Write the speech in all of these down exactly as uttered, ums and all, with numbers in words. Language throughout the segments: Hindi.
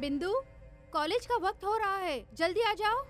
बिंदु, कॉलेज का वक्त हो रहा है, जल्दी आ जाओ।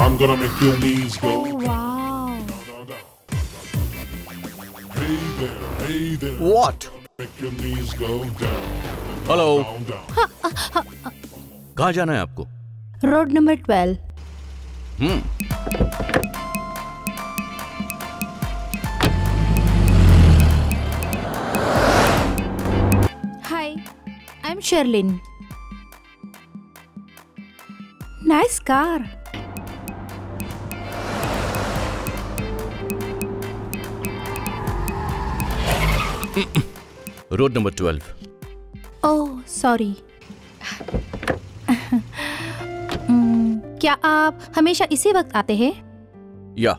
I'm gonna make your knees go. Oh, wow. Hey there, hey there. What? Make your knees go down. Hello. कहाँ जाना है आपको? Road number twelve. Hmm. Hi, I'm Sherlyn. Nice car. Road number twelve. Oh, sorry. क्या आप हमेशा इसी वक्त आते हैं? या.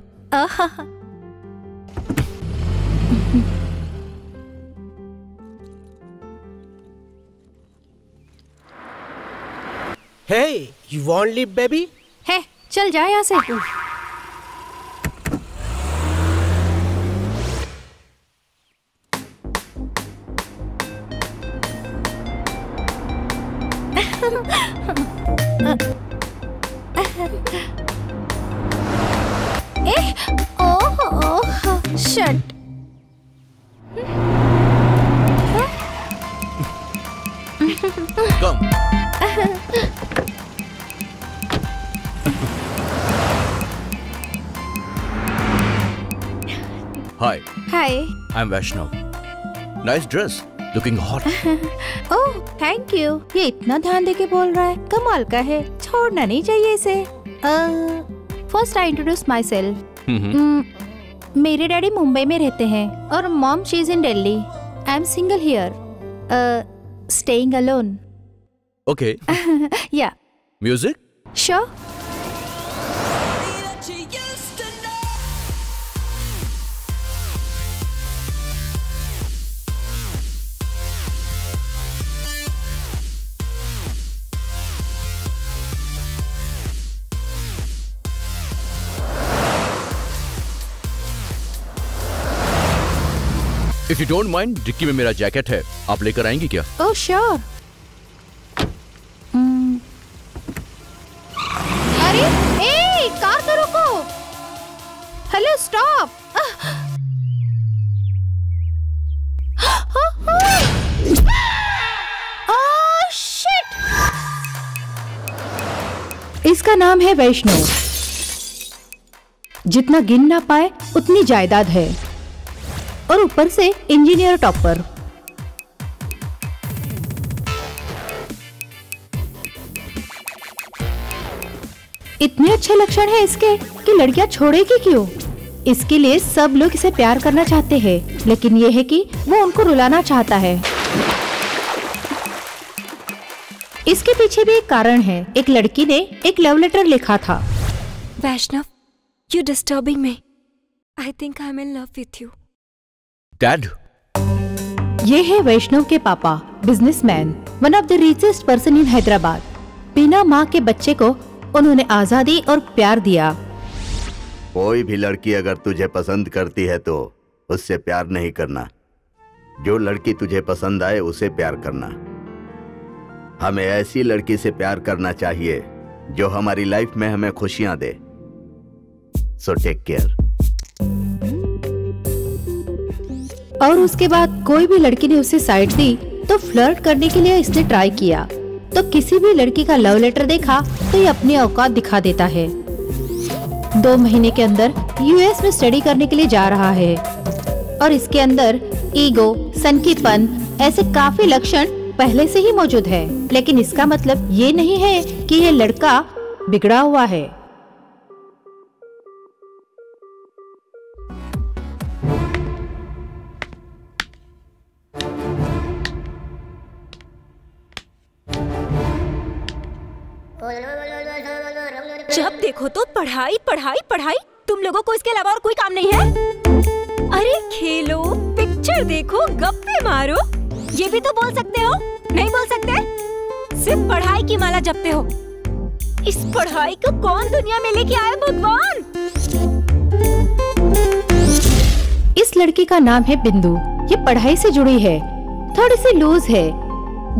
Hey, you want live, baby? Hey, चल जा यहाँ से. I'm Vaishno. Nice dress. Looking hot. Oh, thank you. ये इतना ध्यान देके बोल रहा है, कमाल का है. छोड़ना नहीं चाहिए इसे. First I introduce myself. मेरे डैडी मुंबई में रहते हैं और mom she is in Delhi. I am single here, staying alone. Okay. Yeah. Music? Sure. If you don't mind, dicky में मेरा जैकेट है, आप लेकर आएंगी क्या? Oh sure. Hmm. अरे, ए, कार तो रुको. Hello, stop. Oh shit. इसका नाम है वैष्णो. जितना गिन ना पाए उतनी जायदाद है और ऊपर से इंजीनियर टॉपर. इतने अच्छे लक्षण हैं इसके कि लड़कियां छोड़ेगी क्यों? इसके लिए सब लोग इसे प्यार करना चाहते हैं, लेकिन यह है कि वो उनको रुलाना चाहता है. इसके पीछे भी एक कारण है. एक लड़की ने एक लव लेटर लिखा था. Vaishnav, you disturbing me. I think I am in love with you. Dad. ये है वैष्णव के पापा, businessman, one of the richest person in Hyderabad. बिना माँ के बच्चे को उन्होंने आजादी और प्यार दिया। कोई भी लड़की अगर तुझे पसंद करती है तो उससे प्यार नहीं करना, जो लड़की तुझे पसंद आए उसे प्यार करना। हमें ऐसी लड़की से प्यार करना चाहिए जो हमारी लाइफ में हमें खुशियां दे। So take care. और उसके बाद कोई भी लड़की ने उसे साइड दी तो फ्लर्ट करने के लिए इसने ट्राई किया, तो किसी भी लड़की का लव लेटर देखा तो ये अपनी औकात दिखा देता है। दो महीने के अंदर यूएस में स्टडी करने के लिए जा रहा है और इसके अंदर ईगो, सनकीपन ऐसे काफी लक्षण पहले से ही मौजूद है, लेकिन इसका मतलब ये नहीं है कि ये लड़का बिगड़ा हुआ है। जब देखो तो पढ़ाई पढ़ाई पढ़ाई, तुम लोगों को इसके अलावा और कोई काम नहीं है? अरे खेलो, पिक्चर देखो, गप्पे मारो, ये भी तो बोल सकते हो। नहीं बोल सकते? सिर्फ पढ़ाई की माला जपते हो। इस पढ़ाई को कौन दुनिया में लेके आया भगवान। इस लड़की का नाम है बिंदु। ये पढ़ाई से जुड़ी है, थोड़ी सी लूज है।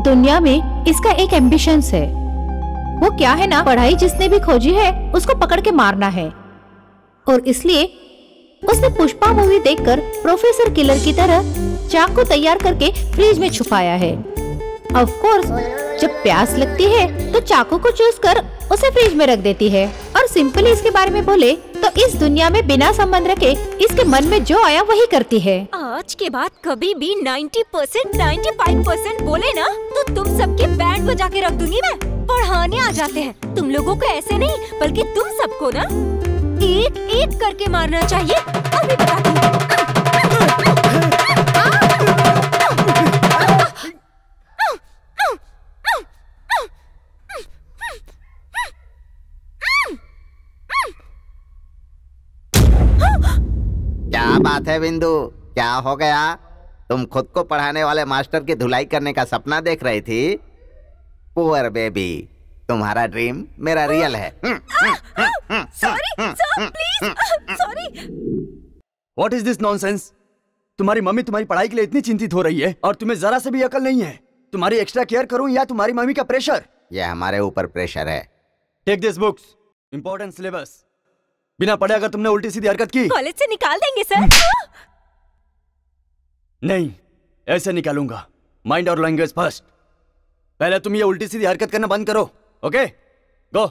दुनिया में इसका एक एम्बिशंस है, वो क्या है ना, पढ़ाई जिसने भी खोजी है उसको पकड़ के मारना है। और इसलिए उसने पुष्पा मूवी देखकर प्रोफेसर किलर की तरह चाकू तैयार करके फ्रिज में छुपाया है। ऑफ कोर्स जब प्यास लगती है तो चाकू को चूसकर उसे फ्रिज में रख देती है। और सिंपली इसके बारे में बोले तो इस दुनिया में बिना संबंध रखे इसके मन में जो आया वही करती है। आज के बाद कभी भी नब्बे परसेंट पचानवे परसेंट बोले ना तो तुम सबके बैंड बजा के रख दूंगी मैं। पढ़ाने आ जाते हैं तुम लोगों को, ऐसे नहीं बल्कि तुम सबको ना एक एक करके मारना चाहिए। अभी बताती हूँ। क्या बात है बिंदु, क्या हो गया? तुम खुद को पढ़ाने वाले मास्टर की धुलाई करने का सपना देख रही थी। पुअर बेबी, तुम्हारा ड्रीम मेरा रियल है। Sorry sir, please sorry. What is this nonsense? तुम्हारी मम्मी तुम्हारी पढ़ाई के लिए इतनी चिंतित हो रही है और तुम्हें जरा से भी अकल नहीं है। तुम्हारी एक्स्ट्रा केयर करूं या तुम्हारी मम्मी का प्रेशर? ये हमारे ऊपर प्रेशर है। Take this books, important syllabus. बिना पढ़े अगर तुमने उल्टी सीधी हरकत की कॉलेज से निकाल देंगे सर। नहीं, ऐसे निकालूंगा। माइंड और लैंग्वेज फर्स्ट। पहले तुम ये उल्टी सीधी हरकत करना बंद करो। Okay go.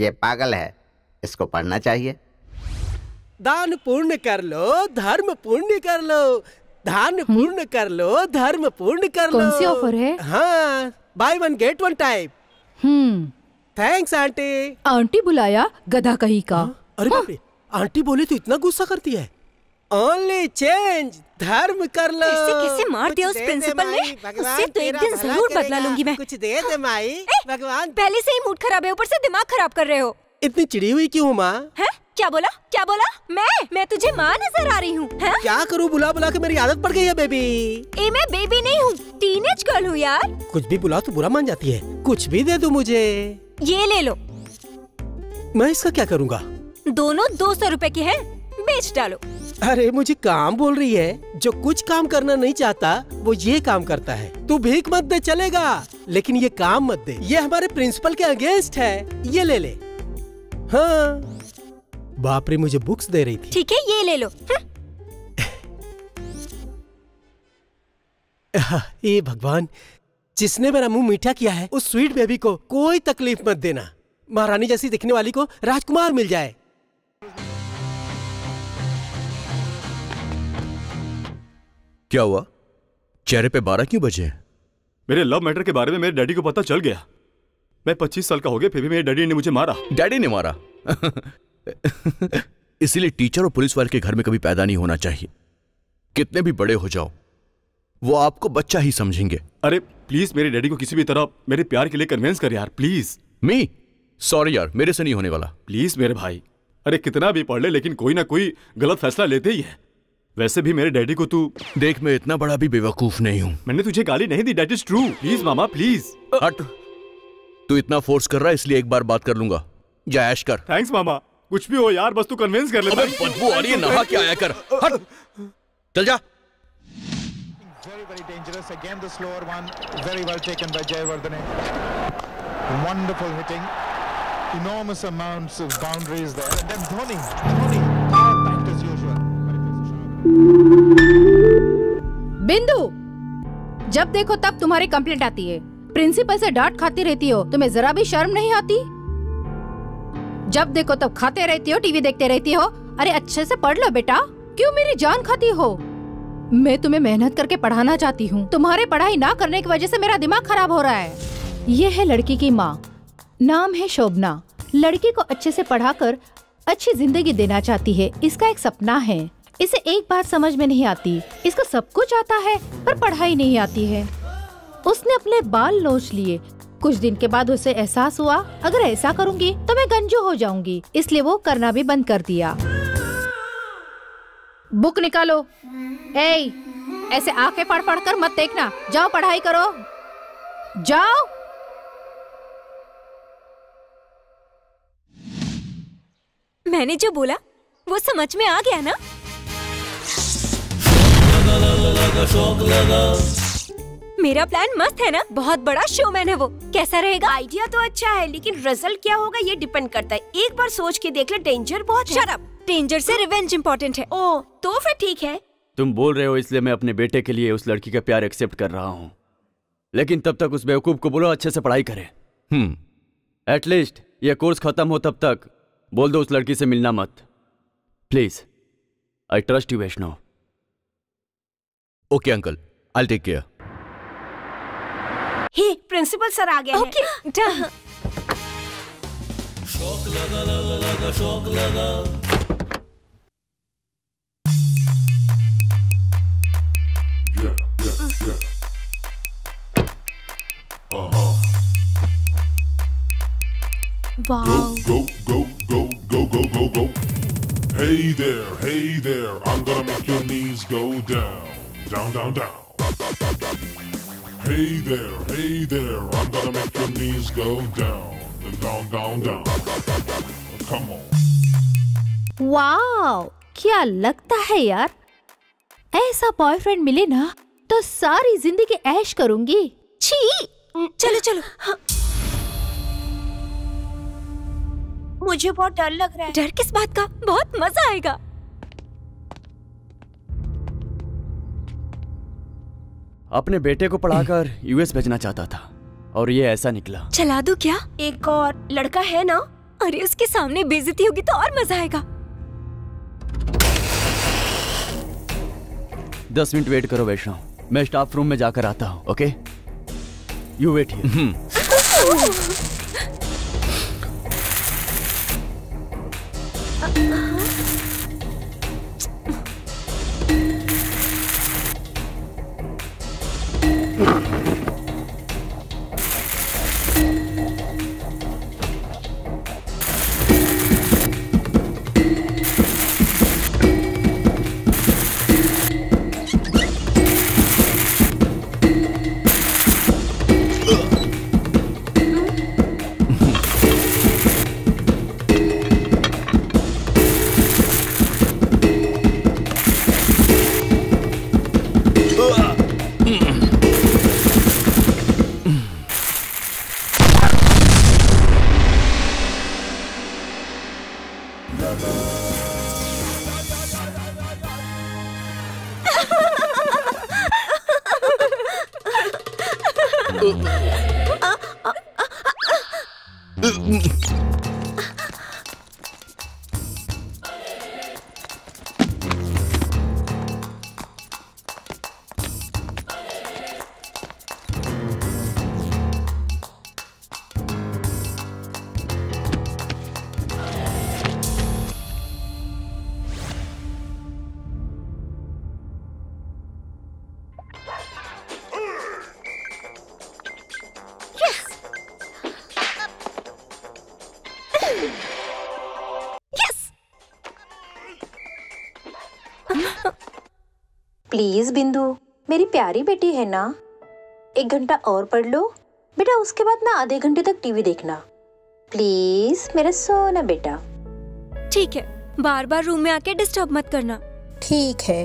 ये पागल है, इसको पढ़ना चाहिए। दान पूर्ण कर लो, धर्म पूर्ण कर लो, दान पूर्ण कर लो, धर्म पूर्ण कर लो। कौन सी ऑफर है? हाँ, buy one get one type. Hmm, thanks aunty. Aunty बुलाया गधा कहीं का। अरे बाप रे, आंटी बोले तो इतना गुस्सा करती है। Only change, धर्म कर लो। कैसे कैसे मार दिया उस प्रिंसिपल ने, उससे तो एक दिन जरूर बदला लूंगी मैं। कुछ दे दे माई, भगवान। पहले से ही मूड खराब है, ऊपर से दिमाग खराब कर रहे हो। इतनी चिड़ी हुई क्यों माँ? है क्या बोला, क्या बोला? मैं मैं तुझे माँ नजर आ रही हूँ। क्या करूँ, बुला बुला के मेरी आदत पड़ गई है बेबी। ए, मैं बेबी नहीं हूँ, टीनेज गर्ल हूँ यार। कुछ भी बुला तो बुरा मान जाती है। कुछ भी दे दो मुझे। ये ले लो। मैं इसका क्या करूँगा? दोनों दो सौ रूपए की है, बेच डालो। अरे मुझे काम बोल रही है। जो कुछ काम करना नहीं चाहता वो ये काम करता है। तू भीख मत दे चलेगा, लेकिन ये काम मत दे। ये हमारे प्रिंसिपल के अगेंस्ट है। ये ले ले। हाँ बाप रे, मुझे बुक्स दे रही थी। ठीक है, ये ले लो। ये भगवान, जिसने मेरा मुंह मीठा किया है उस स्वीट बेबी को कोई तकलीफ मत देना। महारानी जैसी दिखने वाली को राजकुमार मिल जाए। क्या हुआ, चेहरे पे बारह क्यों बजे हैं? मेरे लव मैटर के बारे में मेरे डैडी को पता चल गया। मैं पच्चीस साल का हो गया, फिर भी मेरे डैडी ने मुझे मारा। डैडी ने मारा? इसीलिए टीचर और पुलिस वाले के घर में कभी पैदा नहीं होना चाहिए। कितने भी बड़े हो जाओ वो आपको बच्चा ही समझेंगे। अरे प्लीज मेरे डैडी को किसी भी तरह मेरे प्यार के लिए कन्विंस कर यार, प्लीज। मी सॉरी यार, मेरे से नहीं होने वाला। प्लीज मेरे भाई, अरे कितना भी पढ़ ले लेकिन कोई ना कोई गलत फैसला लेते ही है। वैसे भी मेरे डैडी को तू देख, मैं इतना बड़ा भी बेवकूफ नहीं हूँ। मैंने तुझे गाली नहीं दी, that is true। प्लीज मामा प्लीज। हट, तू इतना फोर्स कर रहा है इसलिए एक बार बात कर लूंगा। जा ऐश कर। थैंक्स मामा। कुछ भी हो यार बस तू कन्विंस कर ले। अबे बदबू आ रही है नहा के आया कर। हट चल जा। Very very dangerous again the slower one very well taken by Jayavardhane wonderful hitting enormous amounts of boundaries there and then Dhoni Dhoni all back as usual Bindhu जब देखो तब तुम्हारी कंप्लेंट आती है प्रिंसिपल से डांट खाती रहती हो तुम्हें जरा भी शर्म नहीं आती जब देखो तब खाते रहती हो टीवी देखते रहती हो अरे अच्छे से पढ़ लो बेटा क्यों मेरी जान खाती हो मैं तुम्हें मेहनत करके पढ़ाना चाहती हूँ तुम्हारे पढ़ाई ना करने की वजह से मेरा दिमाग खराब हो रहा है। ये है लड़की की माँ नाम है शोभना लड़की को अच्छे से पढ़ाकर अच्छी जिंदगी देना चाहती है इसका एक सपना है इसे एक बात समझ में नहीं आती इसको सब कुछ आता है पर पढ़ाई नहीं आती है। उसने अपने बाल नोच लिए कुछ दिन के बाद उसे एहसास हुआ अगर ऐसा करूँगी तो मैं गंजू हो जाऊँगी इसलिए वो करना भी बंद कर दिया। बुक निकालो ए, ऐसे आंखें फाड़ फाड़ कर मत देखना जाओ पढ़ाई करो जाओ। मैंने जो बोला वो समझ में आ गया ना। लगा लगा लगा शौक लगा। मेरा प्लान मस्त है ना बहुत बड़ा शोमैन है वो कैसा रहेगा। आइडिया तो अच्छा है लेकिन रिजल्ट क्या होगा ये डिपेंड करता है एक बार सोच के देख ले डेंजर बहुत है। डेंजर से रिवेंज इम्पोर्टेंट है। ओ, तो फिर ठीक है तुम बोल रहे हो इसलिए मैं अपने बेटे के लिए उस लड़की का प्यार एक्सेप्ट कर रहा हूँ लेकिन तब तक उस बेवकूफ को बोलो अच्छे से पढ़ाई करे। हम्म एटलीस्ट ये कोर्स खत्म हो तब तक बोल दो उस लड़की से मिलना मत please. I trust you Vaishno. Okay uncle I take care. Hey principal sir आ गए। ओके शौक लगा लगा लगा शौक लगा। Wow. Go, go, go, go, go, go, go, go. Hey there, hey there. I'm gonna make your knees go down. Down, down, down. Hey there, hey there. I'm gonna make your knees go down. Down, down, down. Come on. Wow. क्या लगता है यार ऐसा बॉयफ्रेंड मिले ना तो सारी जिंदगी ऐश करूंगी। छी चलो चलो। मुझे बहुत डर लग रहा है। डर किस बात का बहुत मजा आएगा। अपने बेटे को पढ़ाकर यूएस भेजना चाहता था और ये ऐसा निकला। चला दो क्या एक और लड़का है ना अरे उसके सामने बेइज्जती होगी तो और मजा आएगा। दस मिनट वेट करो वैष्णो मैं स्टाफ रूम में जाकर आता हूँ। Okay you wait here. Please Bindu मेरी प्यारी बेटी है ना एक घंटा और पढ़ लो बेटा उसके बाद ना आधे घंटे तक टीवी देखना, प्लीज मेरा सोना बेटा। ठीक है, बार बार रूम में आके डिस्टर्ब मत करना। ठीक है,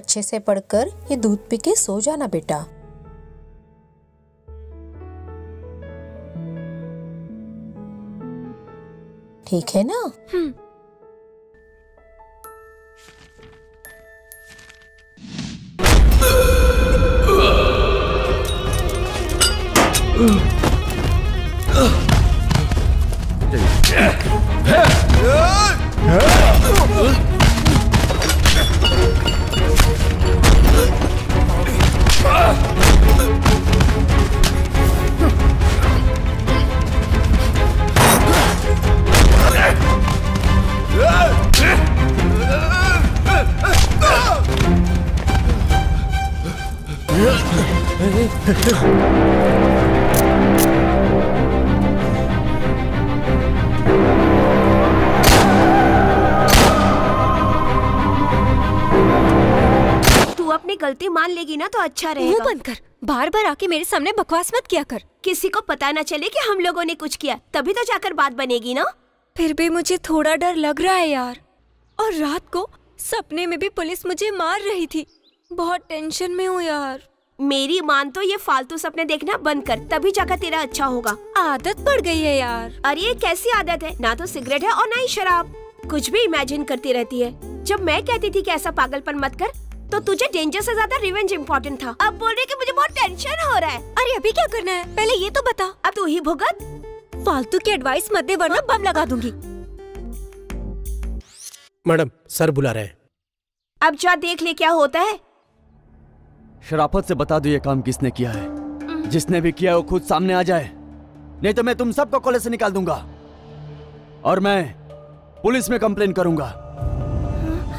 अच्छे से पढ़कर ये दूध पी के सो जाना बेटा। ठीक है ना? हम्म। गलती मान लेगी ना तो अच्छा रहेगा। मुंह बंद कर, बार बार आके मेरे सामने बकवास मत किया कर। किसी को पता ना चले कि हम लोगों ने कुछ किया, तभी तो जाकर बात बनेगी ना। फिर भी मुझे थोड़ा डर लग रहा है यार, और रात को सपने में भी पुलिस मुझे मार रही थी। बहुत टेंशन में हूँ यार। मेरी मान तो ये फालतू सपने देखना बंद कर, तभी जाकर तेरा अच्छा होगा। आदत पड़ गई है यार। अरे ये कैसी आदत है, ना तो सिगरेट है और ना ही शराब, कुछ भी इमेजिन करती रहती है। जब मैं कहती थी कि ऐसा पागलपन मत कर तो तुझे डेंजर से ज्यादा रिवेंज इम्पोर्टेंट था। अब बोल रहे कि मुझे बहुत टेंशन हो रहा है। अरे अभी क्या करना है पहले ये तो बता। अब तू ही भुगत, फालतू की एडवाइस मत दे वरना बम लगा दूंगी। मैडम सर बुला रहे हैं। अब जा देख ले क्या होता है। शराफत से बता दो ये काम किसने किया है। जिसने भी किया वो खुद सामने आ जाए, नहीं तो मैं तुम सबको कॉलेज से निकाल दूंगा और मैं पुलिस में कंप्लेन करूंगा।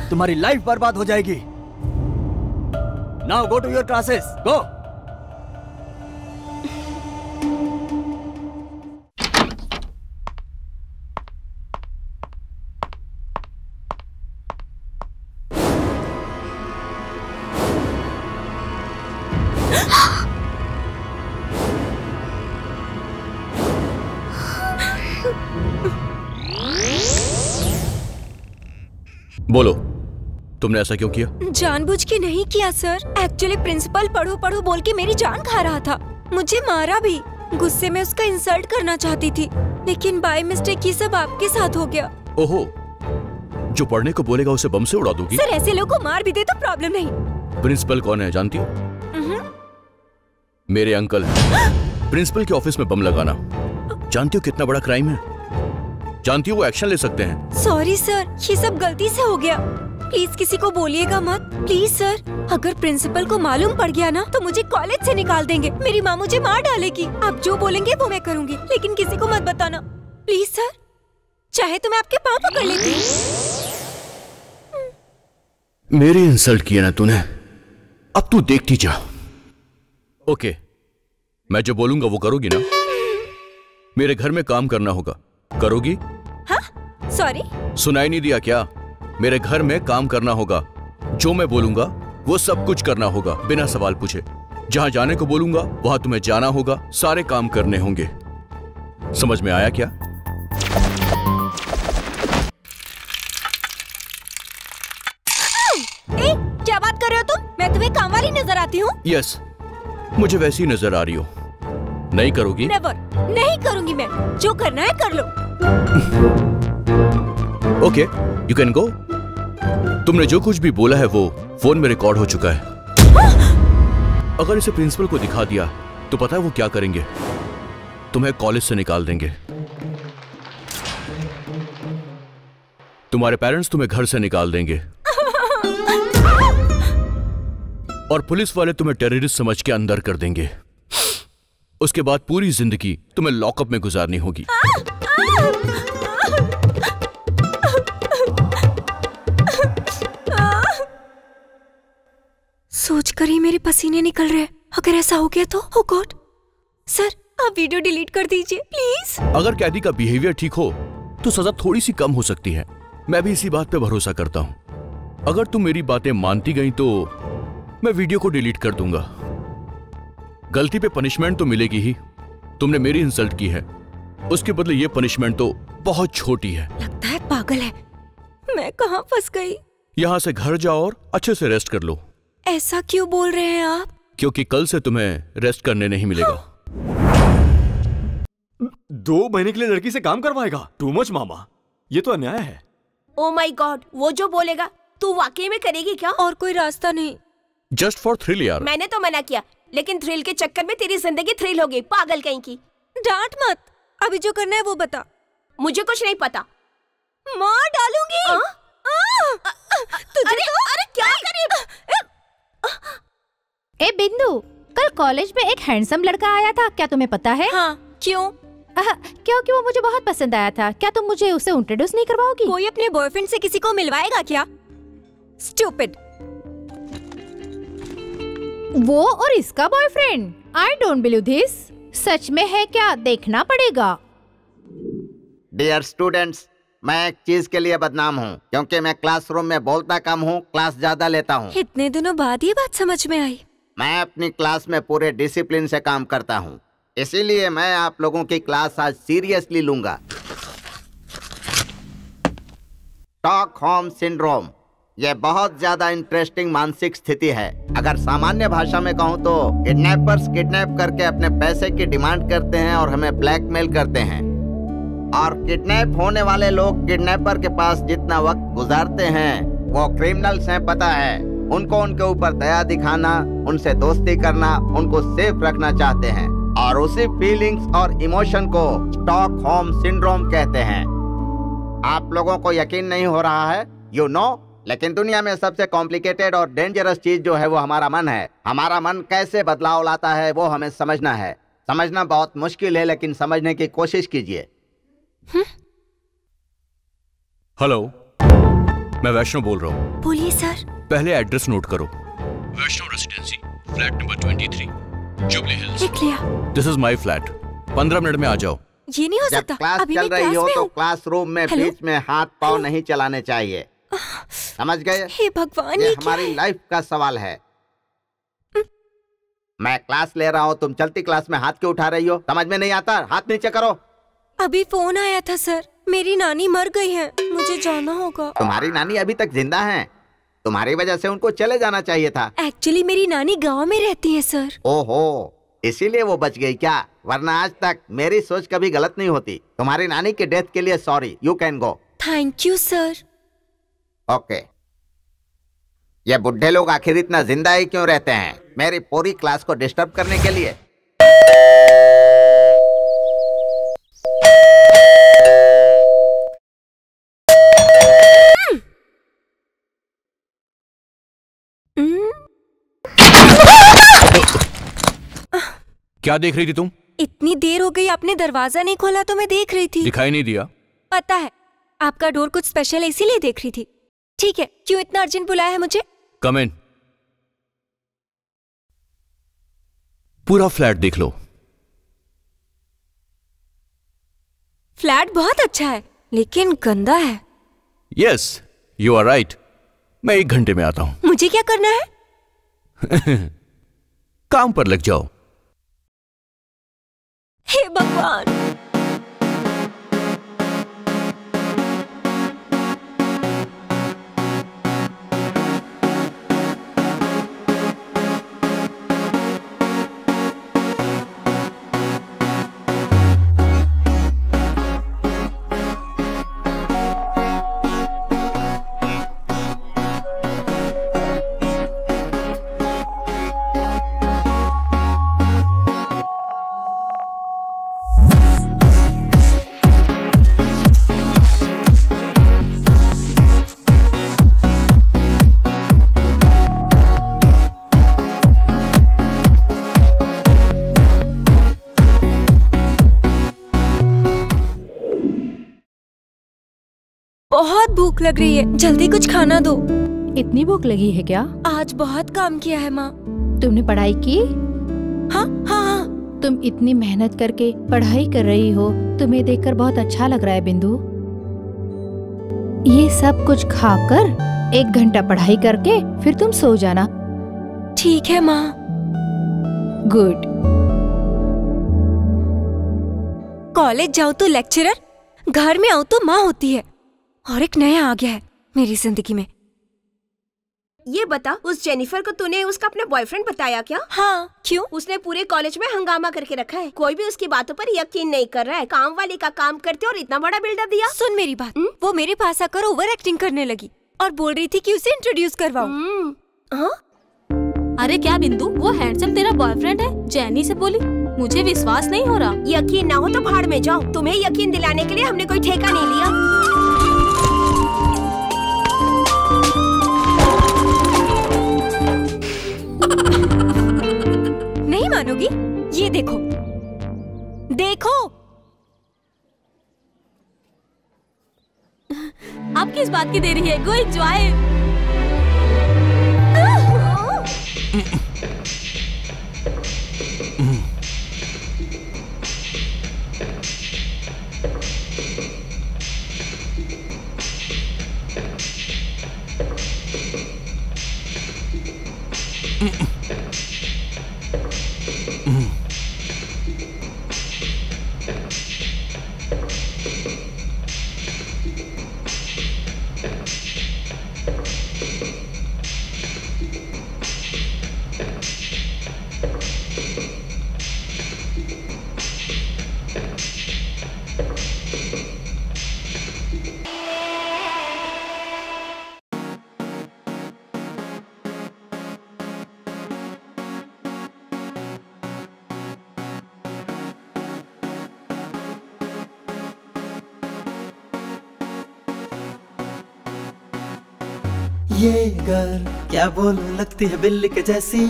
तुम्हारी लाइफ बर्बाद हो जाएगी। Now go to your classes. Go. बोलो तुमने ऐसा क्यों किया? जानबूझ के नहीं किया सर। एक्चुअली प्रिंसिपल पढ़ो पढ़ो बोल के मेरी जान खा रहा था, मुझे मारा भी। गुस्से में उसका इंसल्ट करना चाहती थी, लेकिन बाय मिस्टेक ये सब आपके साथ हो गया। ओहो, जो पढ़ने को बोलेगा उसे बम से उड़ा दूंगी। सर ऐसे लोगों को मार भी दे तो प्रॉब्लम नहीं। प्रिंसिपल कौन है जानती हो? मेरे अंकल। प्रिंसिपल के ऑफिस में बम लगाना जानती हो कितना बड़ा क्राइम है? जानती हो वो एक्शन ले सकते हैं। सॉरी सर, ये सब गलती से हो गया। प्लीज किसी को बोलिएगा मत। प्लीज सर, अगर प्रिंसिपल को मालूम पड़ गया ना तो मुझे कॉलेज से निकाल देंगे। मेरी माँ मुझे मार डालेगी। आप जो बोलेंगे वो मैं करूँगी, लेकिन किसी को मत बताना प्लीज सर। चाहे तो मैं आपके पाँव पकड़ लेती। मेरी इंसल्ट किया ना तूने, अब तू देखती जा। ओके, मैं जो बोलूँगा वो करोगी ना? मेरे घर में काम करना होगा, करोगी? हाँ, सॉरी सुनाई नहीं दिया क्या? मेरे घर में काम करना होगा, जो मैं बोलूंगा वो सब कुछ करना होगा बिना सवाल पूछे। जहाँ जाने को बोलूंगा वहाँ तुम्हें जाना होगा, सारे काम करने होंगे। समझ में आया क्या? ए, क्या बात कर रहे हो तुम? मैं तुम्हें कामवाली नजर आती हूँ? यस, मुझे वैसी नजर आ रही हो। नहीं करोगी? नेवर, नहीं करूंगी मैं। जो करना है कर लो। Okay, you can go. तुमने जो कुछ भी बोला है वो फोन में रिकॉर्ड हो चुका है। अगर इसे प्रिंसिपल को दिखा दिया तो पता है वो क्या करेंगे? तुम्हें कॉलेज से निकाल देंगे। तुम्हारे पेरेंट्स तुम्हें घर से निकाल देंगे और पुलिस वाले तुम्हें टेररिस्ट समझ के अंदर कर देंगे। उसके बाद पूरी जिंदगी तुम्हें लॉकअप में गुजारनी होगी। सोचकर ही मेरे पसीने निकल रहे। अगर ऐसा हो गया तो ओ गॉड। सर आप वीडियो डिलीट कर दीजिए प्लीज। अगर कैदी का बिहेवियर ठीक हो तो सजा थोड़ी सी कम हो सकती है। मैं भी इसी बात पे भरोसा करता हूँ। अगर तुम मेरी बातें मानती गई तो मैं वीडियो को डिलीट कर दूंगा। गलती पे पनिशमेंट तो मिलेगी ही। तुमने मेरी इंसल्ट की है, उसके बदले ये पनिशमेंट तो बहुत छोटी है। लगता है पागल है। मैं कहाँ फंस गई? यहाँ से घर जाओ और अच्छे से रेस्ट कर लो। ऐसा क्यों बोल रहे हैं आप? क्योंकि कल से तुम्हें रेस्ट करने नहीं मिलेगा। हाँ। दो महीने के लिए लड़की से काम करवाएगा? टू मच मामा, ये तो अन्याय है। ओ माय गॉड, वो जो बोलेगा तू वाकई में करेगी क्या? और कोई रास्ता नहीं? जस्ट फॉर थ्रिल यार। मैंने तो मना किया, लेकिन थ्रिल के चक्कर में तेरी जिंदगी थ्रिल हो गई। पागल कहीं की। डांट मत, अभी जो करना है वो बता। मुझे कुछ नहीं पता। मार डालूंगी। आ? आ? तुझे अरे, तो? अरे क्या करें? ए बिंदु, कल कॉलेज में एक हैंडसम लड़का आया था, क्या तुम्हें पता है? हाँ, क्यों? क्योंकि वो मुझे बहुत पसंद आया था। क्या तुम मुझे उसे इंट्रोड्यूस नहीं करवाओगी? कोई अपने बॉयफ्रेंड से किसी को मिलवाएगा क्या? स्टूपिड। वो और इसका boyfriend. I don't believe this. सच में है क्या? देखना पड़ेगा। डियर स्टूडेंट्स, मैं एक चीज के लिए बदनाम हूँ, क्योंकि मैं क्लासरूम में बोलता कम हूँ, क्लास ज्यादा लेता हूँ। इतने दिनों बाद ये बात समझ में आई। मैं अपनी क्लास में पूरे डिसिप्लिन से काम करता हूँ, इसीलिए मैं आप लोगों की क्लास आज सीरियसली लूंगा। स्टॉकहोम सिंड्रोम, ये बहुत ज्यादा इंटरेस्टिंग मानसिक स्थिति है। अगर सामान्य भाषा में कहूँ तो किडनैपर्स किडनैप करके अपने पैसे की डिमांड करते हैं और हमें ब्लैकमेल करते हैं, और किडनैप होने वाले लोग किडनैपर के पास जितना वक्त गुजारते हैं, वो क्रिमिनल्स हैं पता है। उनको उनके ऊपर दया दिखाना, उनसे दोस्ती करना, उनको सेफ रखना चाहते हैं, और उसी फीलिंग्स और इमोशन को स्टॉकहोम सिंड्रोम कहते हैं। आप लोगों को यकीन नहीं हो रहा है, यू नो, लेकिन दुनिया में सबसे कॉम्प्लिकेटेड और डेंजरस चीज जो है वो हमारा मन है। हमारा मन कैसे बदलाव लाता है वो हमें समझना है। समझना बहुत मुश्किल है, लेकिन समझने की कोशिश कीजिए। हेलो, मैं वैष्णो बोल रहा हूँ। बोलिए सर। पहले एड्रेस नोट करो। वैष्णो रेसिडेंसी, फ्लैट नंबर तेईस, जुबली हिल्स। लिख लिया। This is my flat. पंद्रह मिनट में आ जाओ। ये नहीं हो सकता। क्लास अभी चल रही हो तो क्लासरूम में बीच में हाथ पाँव नहीं चलाने चाहिए, समझ गए? हे भगवान, ये हमारी लाइफ का सवाल है। मैं क्लास ले रहा हूँ, तुम चलती क्लास में हाथ क्यों उठा रही हो? समझ में नहीं आता? हाथ नीचे करो। अभी फोन आया था सर, मेरी नानी मर गई है, मुझे जाना होगा। तुम्हारी नानी अभी तक जिंदा है? तुम्हारी वजह से उनको चले जाना चाहिए था। एक्चुअली मेरी नानी गांव में रहती है सर। ओहो, इसीलिए वो बच गई क्या? वरना आज तक मेरी सोच कभी गलत नहीं होती। तुम्हारी नानी की डेथ के लिए sorry, you can go. Thank you sir. Okay okay. ये बुढ़े लोग आखिर इतना जिंदा ही क्यों रहते हैं? मेरी पूरी क्लास को डिस्टर्ब करने के लिए। क्या देख रही थी तुम? इतनी देर हो गई, आपने दरवाजा नहीं खोला तो मैं देख रही थी। दिखाई नहीं दिया? पता है, आपका डोर कुछ स्पेशल है इसीलिए देख रही थी। ठीक है, क्यों इतना अर्जेंट बुलाया है मुझे? कम इन। पूरा फ्लैट देख लो। फ्लैट बहुत अच्छा है, लेकिन गंदा है। Yes, you are right. मैं एक घंटे में आता हूं। मुझे क्या करना है? काम पर लग जाओ। हे भगवान। बहुत भूख लग रही है, जल्दी कुछ खाना दो। इतनी भूख लगी है क्या? आज बहुत काम किया है माँ। तुमने पढ़ाई की? हाँ हाँ हाँ। तुम इतनी मेहनत करके पढ़ाई कर रही हो, तुम्हें देखकर बहुत अच्छा लग रहा है बिंदु। ये सब कुछ खाकर एक घंटा पढ़ाई करके फिर तुम सो जाना। ठीक है माँ। गुड। कॉलेज जाओ तो लेक्चरर, घर में आओ तो माँ होती है। और एक नया आ गया है मेरी जिंदगी में। ये बता, उस जेनिफर को तूने उसका अपना बॉयफ्रेंड बताया क्या? हाँ, क्यों? उसने पूरे कॉलेज में हंगामा करके रखा है, कोई भी उसकी बातों पर यकीन नहीं कर रहा है। काम वाली का काम करते और इतना बड़ा बिल्डअप दिया। सुन मेरी बात, हुँ? वो मेरे पास आकर ओवर एक्टिंग करने लगी और बोल रही थी कि उसे इंट्रोड्यूस करवाओ। अरे क्या बिंदु, वो हैंडसम तेरा बॉयफ्रेंड है? जेनी से बोली, मुझे विश्वास नहीं हो रहा। यकीन ना हो तो भाड़ में जाओ, तुम्हें यकीन दिलाने के लिए हमने कोई ठेका नहीं लिया। नहीं मानोगी? ये देखो, देखो। आप किस बात की दे रही है? गो एंजॉय। ये गर्ल क्या बोलूं, लगती है बिल्ली के जैसी।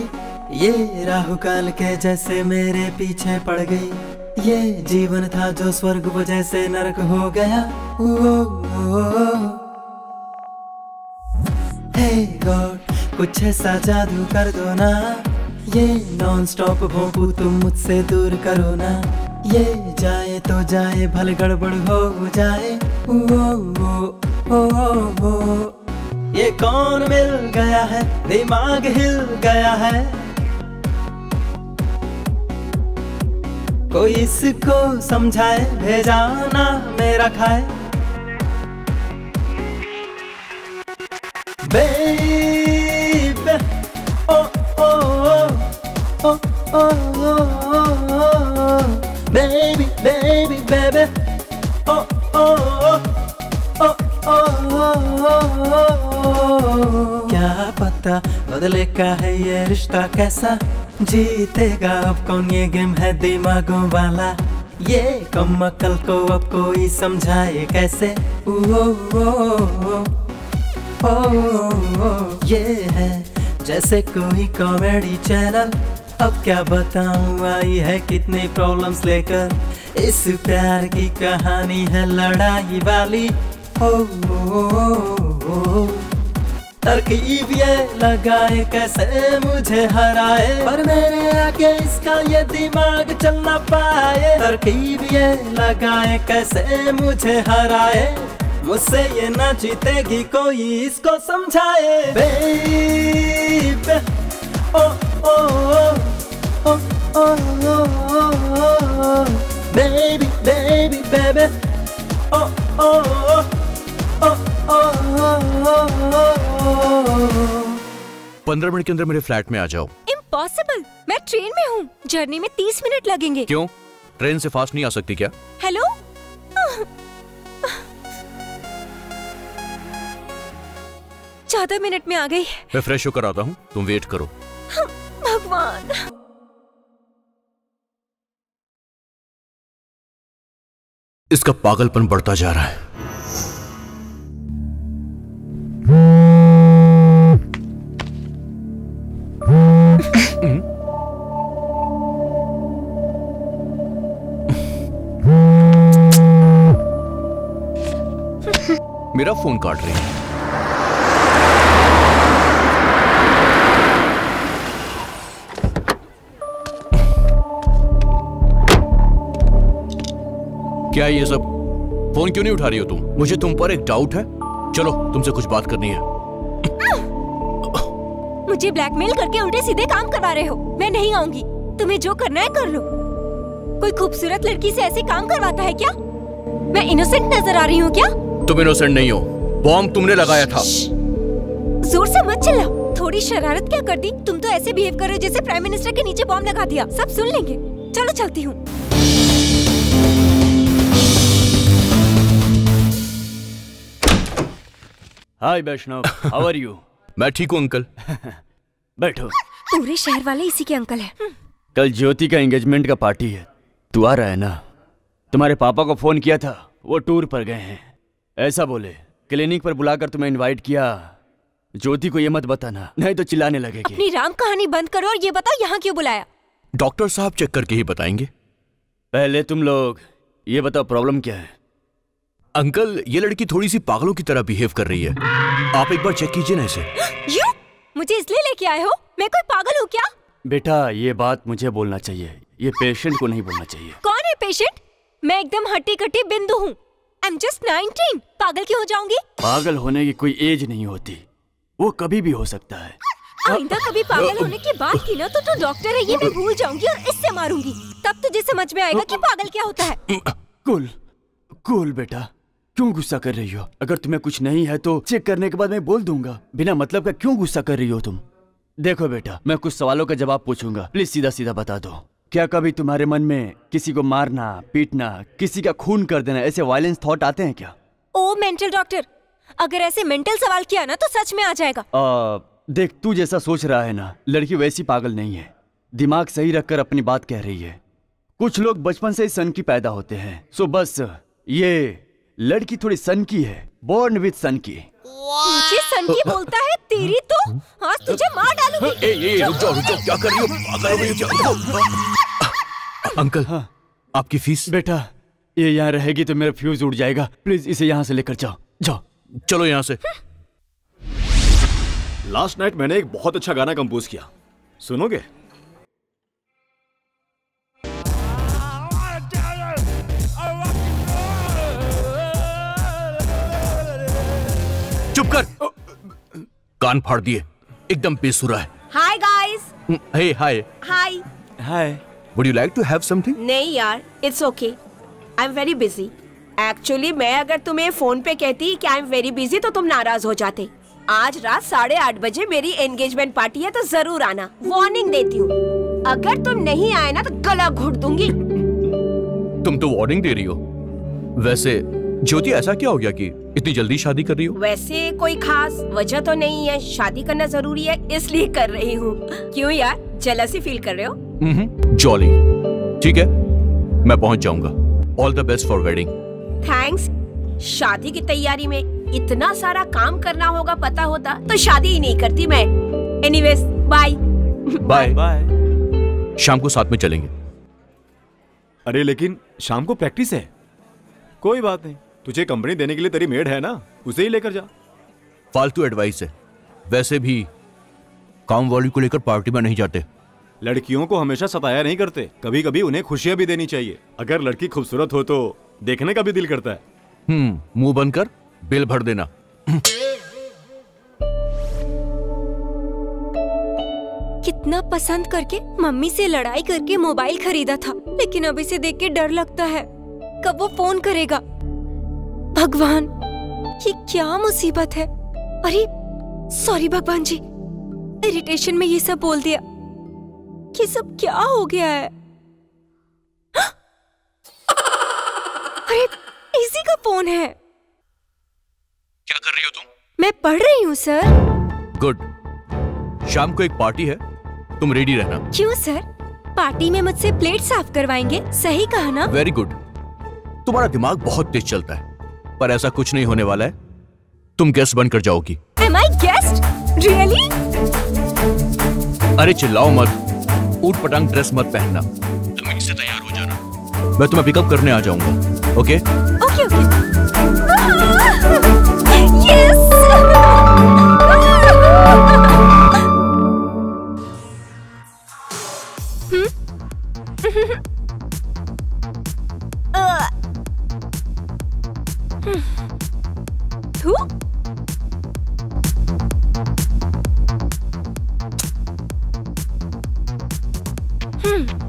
ये राहुकाल के जैसे मेरे पीछे पड़ गई। ये जीवन था जो स्वर्ग वो जैसे नरक हो गया। ओ, ओ, ओ। हे गॉड, कुछ ऐसा जादू कर दो ना। ये नॉन स्टॉप भोंकू, तुम मुझसे दूर करो ना। ये जाए तो जाए, भले गड़बड़ हो जाए। ओ, ओ, ओ, ओ, ओ। ये कौन मिल गया है, दिमाग हिल गया है। कोई इसको समझाए, भेजा ना मेरा खाए। Baby oh oh oh oh oh baby baby baby oh oh oh oh. क्या पता बदले का है ये रिश्ता, कैसा जीतेगा अब कौन, ये गेम है दिमागों वाला। ये कम अकल को अब कोई समझाए कैसे। ओ ओ ओ ओ ओ ये है जैसे कोई कॉमेडी चैनल। अब क्या बताऊँ, आई है कितनी प्रॉब्लम्स लेकर। इस प्यार की कहानी है लड़ाई वाली। ओ ओ ओ तरकीब ये लगाए, कैसे मुझे हराए। पर मेरे आगे इसका ये दिमाग चल ना पाए। तरकीब ये लगाए, कैसे मुझे हराए। मुझसे ये ना जीतेगी, कोई इसको समझाए। Baby oh oh oh oh baby baby baby oh oh पंद्रह मिनट के अंदर मेरे फ्लैट में आ जाओ। इम्पॉसिबल, मैं ट्रेन में हूँ, जर्नी में तीस मिनट लगेंगे। क्यों, ट्रेन से फास्ट नहीं आ सकती क्या? हेलो, चौदह मिनट में आ गई। मैं फ्रेश होकर आता हूँ, तुम वेट करो। भगवान। इसका पागलपन बढ़ता जा रहा है। मेरा फोन काट रही है। क्या ये सब? फोन क्यों नहीं उठा रही हो तुम? मुझे तुम पर एक डाउट है। चलो, तुमसे कुछ बात करनी है। मुझे ब्लैकमेल करके उल्टे सीधे काम करवा रहे हो। मैं नहीं आऊंगी। तुम्हें जो करना है कर लो। कोई खूबसूरत लड़की से ऐसे काम करवाता है क्या? मैं इनोसेंट नजर आ रही हूँ क्या? तुम इनोसेंट नहीं हो, बॉम्ब तुमने लगाया था। जोर से मत चिल्लाओ, थोड़ी शरारत क्या कर दी? तुम तो ऐसे बिहेव कर रहे हो जैसे प्राइम मिनिस्टर के नीचे बॉम्ब लगा दिया। सब सुन लेंगे, चलो चलती हूँ। Hi Vaishnav, how are you? मैं ठीक हूँ अंकल। बैठो। पूरे शहर वाले इसी के अंकल है। कल ज्योति का एंगेजमेंट का पार्टी है, तू आ रहा है ना? तुम्हारे पापा को फोन किया था, वो टूर पर गए हैं ऐसा बोले। क्लिनिक पर बुलाकर तुम्हें इनवाइट किया। ज्योति को ये मत बताना, नहीं तो चिल्लाने लगेगी। अपनी राम कहानी बंद करो और ये बताओ यहाँ क्यों बुलाया? डॉक्टर साहब चेक करके ही बताएंगे। पहले तुम लोग ये बताओ प्रॉब्लम क्या है? अंकल, ये लड़की थोड़ी सी पागलों की तरह बिहेव कर रही है, आप एक बार चेक कीजिए ना इसे। यू मुझे इसलिए लेके आए हो? मैं कोई पागल हूँ क्या? बेटा, ये बात मुझे बोलना चाहिए, ये पेशेंट को नहीं बोलना चाहिए। कौन है पेशेंट? मैं एकदम हट्टी कट्टी बिंदु हूँ। I'm just नाइनटीन, पागल क्यों हो जाऊंगी? पागल होने की कोई एज नहीं होती, वो कभी भी हो सकता है। आइंदा कभी पागल होने की बात की ना तो तू डॉक्टर है ये मैं भूल जाऊंगी और इससे मारूंगी, तब तुझे समझ में आएगा कि पागल क्या होता है। कूल कूल बेटा, क्यों गुस्सा कर रही हो? अगर तुम्हें कुछ नहीं है तो चेक करने के बाद मैं बोल दूंगा। बिना मतलब का क्यों गुस्सा कर रही हो तुम? देखो बेटा, मैं कुछ सवालों का जवाब पूछूंगा, प्लीज सीधा सीधा बता दो। क्या कभी तुम्हारे मन में किसी को मारना, पीटना, किसी का खून कर देना, ऐसे वायलेंस थॉट आते हैं क्या? ओ मेंटल डॉक्टर, अगर ऐसे मेंटल सवाल किया ना तो सच में आ जाएगा। आ, देख तू जैसा सोच रहा है ना, लड़की वैसी पागल नहीं है, दिमाग सही रखकर अपनी बात कह रही है। कुछ लोग बचपन से ही सनकी पैदा होते हैं, सो बस ये लड़की थोड़ी सनकी है, बोर्न विद सनकी। मुझे सनकी बोलता है, तेरी तो आज तुझे मार डालूंगी। ए, ए, रुक जाओ, रुक जाओ, क्या कर रही हो? अंकल, हाँ, आपकी फीस? बेटा, ये यहाँ रहेगी तो मेरा फ्यूज उड़ जाएगा, प्लीज इसे यहाँ से लेकर जाओ। जाओ, चलो यहाँ से। लास्ट नाइट मैंने एक बहुत अच्छा गाना कंपोज किया, सुनोगे? चुप कर, कान फाड़ दिए, एकदम बेसुरा है। Hi guys. Hey hi. Hi. Hi. Would you like to have something? नहीं यार, it's okay. I'm very busy. Actually, मैं अगर तुम्हें फोन पे कहती कि I'm very busy तो तुम नाराज हो जाते। आज रात साढ़े आठ बजे मेरी एंगेजमेंट पार्टी है तो जरूर आना, वार्निंग देती हूँ। अगर तुम नहीं आए ना तो गला घोट दूंगी। तुम तो वार्निंग दे रही हो। वैसे ज्योति, ऐसा क्या हो गया कि इतनी जल्दी शादी कर रही हो? वैसे कोई खास वजह तो नहीं है, शादी करना जरूरी है इसलिए कर रही हूँ। क्यों यार, जेलसी फील कर रहे हो? जॉली, ठीक है, मैं पहुँच जाऊंगा। All the best for wedding. Thanks. शादी की तैयारी में इतना सारा काम करना होगा, पता होता तो शादी ही नहीं करती मैं। Anyways, bye bye bye. शाम को साथ में चलेंगे। अरे लेकिन शाम को प्रैक्टिस है। कोई बात नहीं, तुझे कंपनी देने के लिए तेरी मेड है ना, उसे ही लेकर जा। फालतू एडवाइस है, वैसे भी काम वाली को लेकर पार्टी में नहीं जाते। लड़कियों को हमेशा सताया नहीं करते, कभी कभी उन्हें खुशियां भी देनी चाहिए। अगर लड़की खूबसूरत हो तो देखने का भी दिल करता है। हम्म, मुंह बंद कर, बिल भर देना। कितना पसंद करके मम्मी से लड़ाई करके मोबाइल खरीदा था, लेकिन अब इसे देख के डर लगता है कब वो फोन करेगा। भगवान, ये क्या मुसीबत है। अरे सॉरी भगवान जी, इरिटेशन में ये सब बोल दिया। ये सब क्या हो गया है? हाँ? अरे इसी का फोन है। क्या कर रही हो तुम? मैं पढ़ रही हूँ सर। गुड। शाम को एक पार्टी है, तुम रेडी रहना। क्यों सर? पार्टी में मुझसे प्लेट साफ करवाएंगे, सही कहा ना? वेरी गुड, तुम्हारा दिमाग बहुत तेज चलता है, पर ऐसा कुछ नहीं होने वाला है, तुम गेस्ट बनकर जाओगी। Am I guest? Really? अरे चिल्लाओ मत, ऊट पटांग ड्रेस मत पहनना, तुम इससे तैयार हो जाना, मैं तुम्हें पिकअप करने आ जाऊंगा। Okay okay okay. थू? हम्म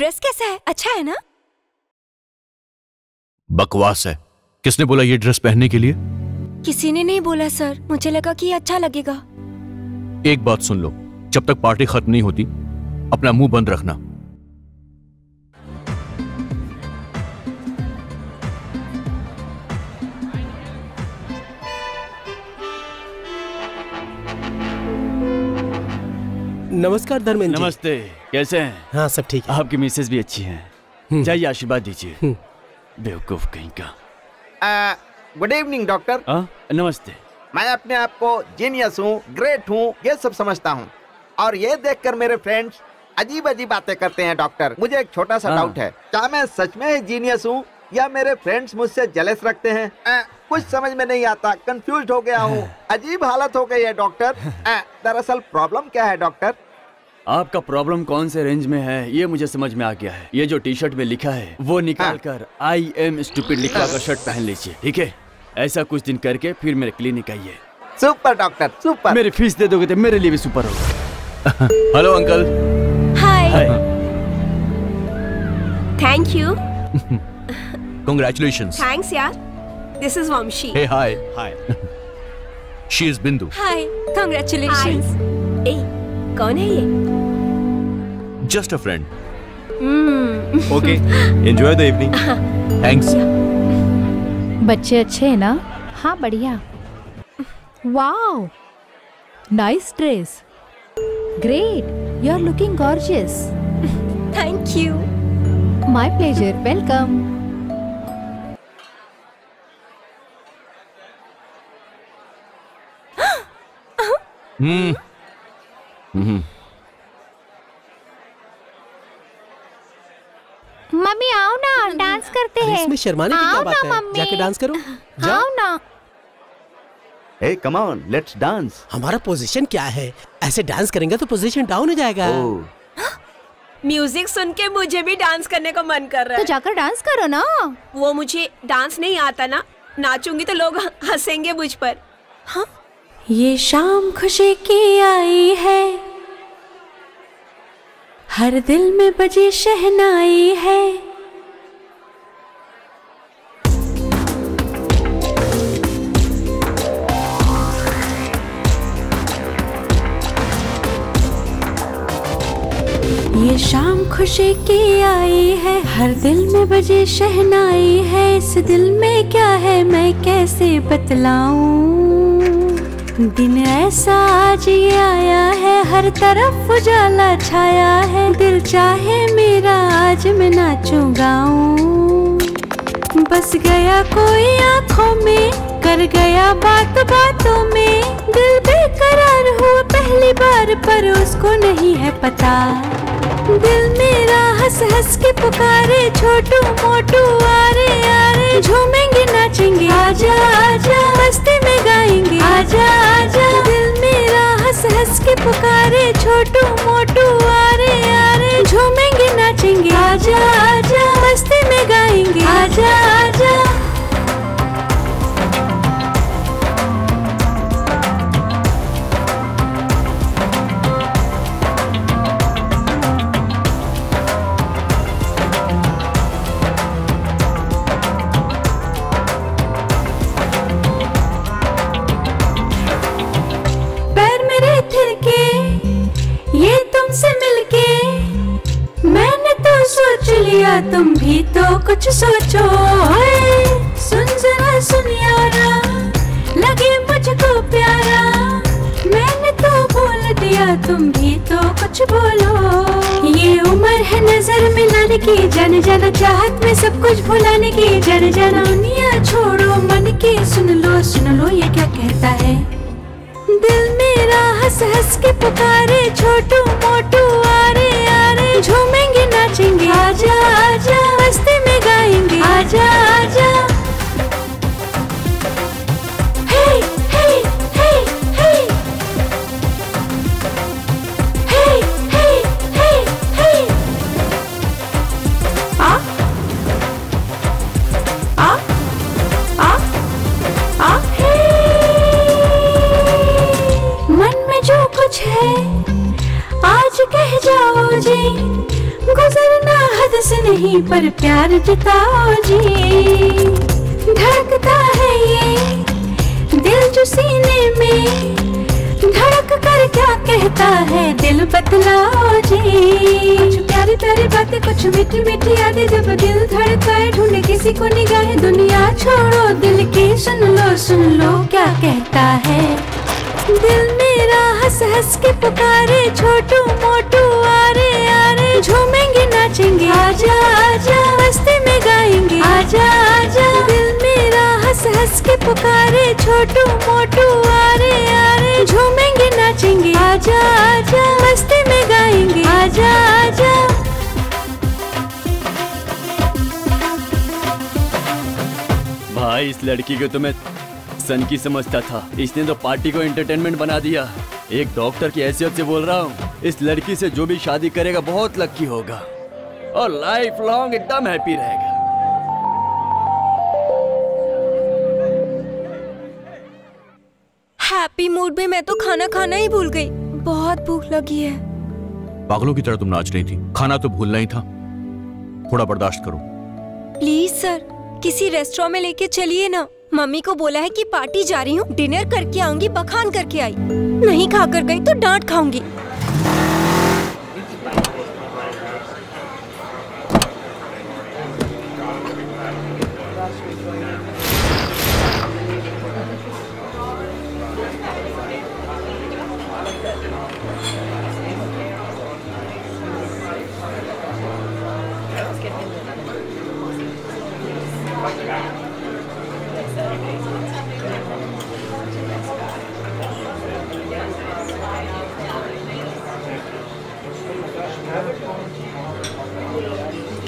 ड्रेस कैसा है? अच्छा है ना? बकवास है। किसने बोला ये ड्रेस पहनने के लिए? किसी ने नहीं बोला सर, मुझे लगा कि ये अच्छा लगेगा। एक बात सुन लो, जब तक पार्टी खत्म नहीं होती अपना मुंह बंद रखना। नमस्कार धर्मेंद्र जी। नमस्ते, कैसे हैं? हाँ सब ठीक है। आपकी मिसेस भी अच्छी हैं। जाइए आशीर्वाद दीजिए। बेवकूफ कहीं का। Good evening doctor. नमस्ते। मैं अपने आप को जीनियस हूँ, ग्रेट हूँ, ये सब समझता हूँ, और ये देखकर मेरे फ्रेंड्स अजीब अजीब बातें करते हैं। डॉक्टर मुझे एक छोटा सा डाउट है, क्या मैं सच में ही जीनियस हूँ या मेरे फ्रेंड्स मुझसे जलस रखते हैं? आ, कुछ समझ में नहीं आता, कंफ्यूज हो गया हूँ, अजीब हालत हो गई है डॉक्टर। दरअसल प्रॉब्लम क्या है डॉक्टर? आपका प्रॉब्लम कौन से रेंज में है ये मुझे समझ में आ गया है। ये जो टी शर्ट में लिखा है वो निकाल कर आई एम स्टूपिड लिखा का शर्ट पहन लीजिए, ठीक है? ऐसा कुछ दिन करके फिर मेरे क्लिनिक आइए। Super doctor, super. मेरी फीस दे दोगे तो मेरे लिए भी सुपर होगा। Hello uncle. Hi. Thank you. Congratulations. Thanks yaar. This is Vamshi. Hey hi. Hi. She is Bindhu. Hi. Congratulations. Hey, kaun hai ye? Just a friend. Mm. Okay. Enjoy the evening. Thanks. बच्चे अच्छे हैं ना? हाँ बढ़िया। Wow. Nice dress. Great. You are looking gorgeous. Thank you. My pleasure. Welcome. हम्म हम्म मम्मी आओ ना, डांस करते हैं। इसमें शर्माने की क्या बात है? जाके डांस करो, जाओ ना। Hey come on, let's dance. हमारा पोजीशन क्या है? ऐसे डांस करेंगे तो पोजीशन डाउन हो जाएगा। म्यूजिक सुन के मुझे भी डांस करने का मन कर रहा है। तो जाकर डांस करो ना। वो मुझे डांस नहीं आता ना, नाचूंगी तो लोग हंसेंगे मुझ पर। हाँ ये शाम खुशी की आई है, हर दिल में बजे शहनाई है। ये शाम खुशी की आई है, हर दिल में बजे शहनाई है। इस दिल में क्या है मैं कैसे बतलाऊं? दिन ऐसा आज ये आया है, हर तरफ उजाला छाया है। दिल चाहे मेरा आज मैं नाचूं गाऊं। बस गया कोई आँखों में, कर गया बात बातों में। दिल बेकरार हुआ पहली बार पर उसको नहीं है पता। दिल मेरा हंस हंस के पुकारे, छोटू मोटू आ रे आ रे। झूमेंगे नाचेंगे आजा आजा, मस्ती में गाएंगे आजा आजा। दिल मेरा हंस हंस के पुकारे, छोटू मोटू आ रे आ रे। झूमेंगे नाचेंगे आजा आजा, मस्ती में गाएंगे आजा आजा। तुम भी तो कुछ सोचो, सुन जरा सुन यारा, लगे मुझको प्यारा। मैंने तो बोल दिया तुम भी तो कुछ बोलो। ये उम्र है नजर मिलाने की, जाने जाना चाहत में सब कुछ भुलाने की। जाने जाना दुनिया छोड़ो मन की, सुन लो सुन लो ये क्या कहता है। दिल मेरा हंस हंस के पुकारे, छोटू मोटू आ रे आ रे। झूमेंगे नाचेंगे आजा आजा, मस्ती में गाएंगे आजा आजा। हे हे हे हे हे हे हे हे। आ आ आ आ हे। मन में जो कुछ है आज कह जाओ जी, गुजरना किसी पर प्यार जताओ जी, धड़कता है ये दिल जो सीने में, धड़क कर क्या कहता है दिल बतलाओ जी। कुछ प्यारी प्यारी बातें, कुछ मीठी मीठी यादें, जब दिल धड़काए ढूंढे किसी को निगाहें, दुनिया छोड़ो दिल की सुन लो, सुन लो क्या कहता है दिल मेरा। हंस हंस के पुकारे छोटू मोटू आरे आरे, झूमेंगे नाचेंगे आजा आजा, मस्ती में गाएंगे आजा आजा, दिल मेरा हंस हंस के पुकारे छोटू मोटू आरे आरे, झूमेंगे नाचेंगे आजा आजा, मस्ती में गाएंगे आजा आजा। भाई इस लड़की को तो मैं सन की समझता था, इसने तो पार्टी को एंटरटेनमेंट बना दिया। एक डॉक्टर की हैसियत से बोल रहा हूँ, इस लड़की से जो भी शादी करेगा बहुत लकी होगा और लाइफ लॉन्ग एकदम हैप्पी रहेगा। हैप्पी मूड में मैं तो खाना खाना ही भूल गई, बहुत भूख लगी है। पागलों की तरह तुम नाच रही थी, खाना तो भूलना ही था, थोड़ा बर्दाश्त करो। प्लीज सर किसी रेस्टोरेंट में लेके चलिए ना, मम्मी को बोला है कि पार्टी जा रही हूँ, डिनर करके आऊंगी, बखान करके आई, नहीं खा कर गई तो डांट खाऊंगी।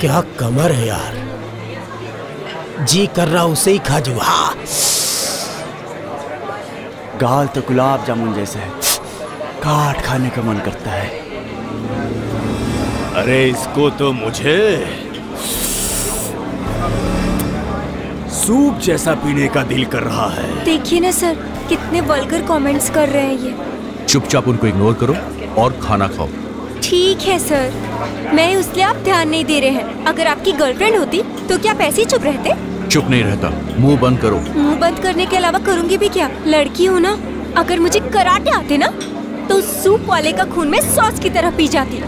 क्या कमर है यार, जी कर रहा उसे ही खा जुआ। गाल तो गुलाब जामुन जैसे है, काट खाने का मन करता है। अरे इसको तो मुझे सूप जैसा पीने का दिल कर रहा है। देखिए ना सर कितने वल्गर कमेंट्स कर रहे हैं ये। चुपचाप उनको इग्नोर करो और खाना खाओ। ठीक है सर, मैं उसलिए आप ध्यान नहीं दे रहे हैं, अगर आपकी गर्लफ्रेंड होती तो क्या पैसे चुप रहते? चुप नहीं रहता, मुंह बंद करो। मुंह बंद करने के अलावा करूँगी भी क्या, लड़की हूँ ना। अगर मुझे कराटे आते ना तो सूप वाले का खून में सॉस की तरह पी जाती,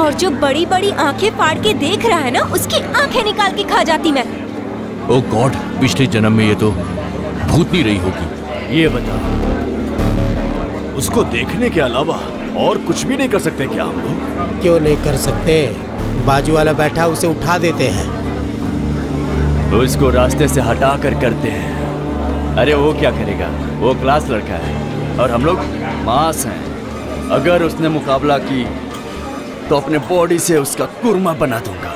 और जो बड़ी बड़ी आंखें फाड़ के देख रहा है ना उसकी आंखें निकाल के खा जाती मैं। ओ गॉड, पिछले जन्म में ये तो भूतनी रही होगी। ये बता उसको देखने के अलावा और कुछ भी नहीं कर सकते क्या हम लोग? क्यों नहीं कर सकते, बाजू वाला बैठा उसे उठा देते हैं, तो इसको रास्ते से हटा कर करते हैं। अरे वो क्या करेगा, वो क्लास लड़का है और हम लोग मास हैं। अगर उसने मुकाबला की तो अपने बॉडी से उसका कुर्मा बना दूंगा।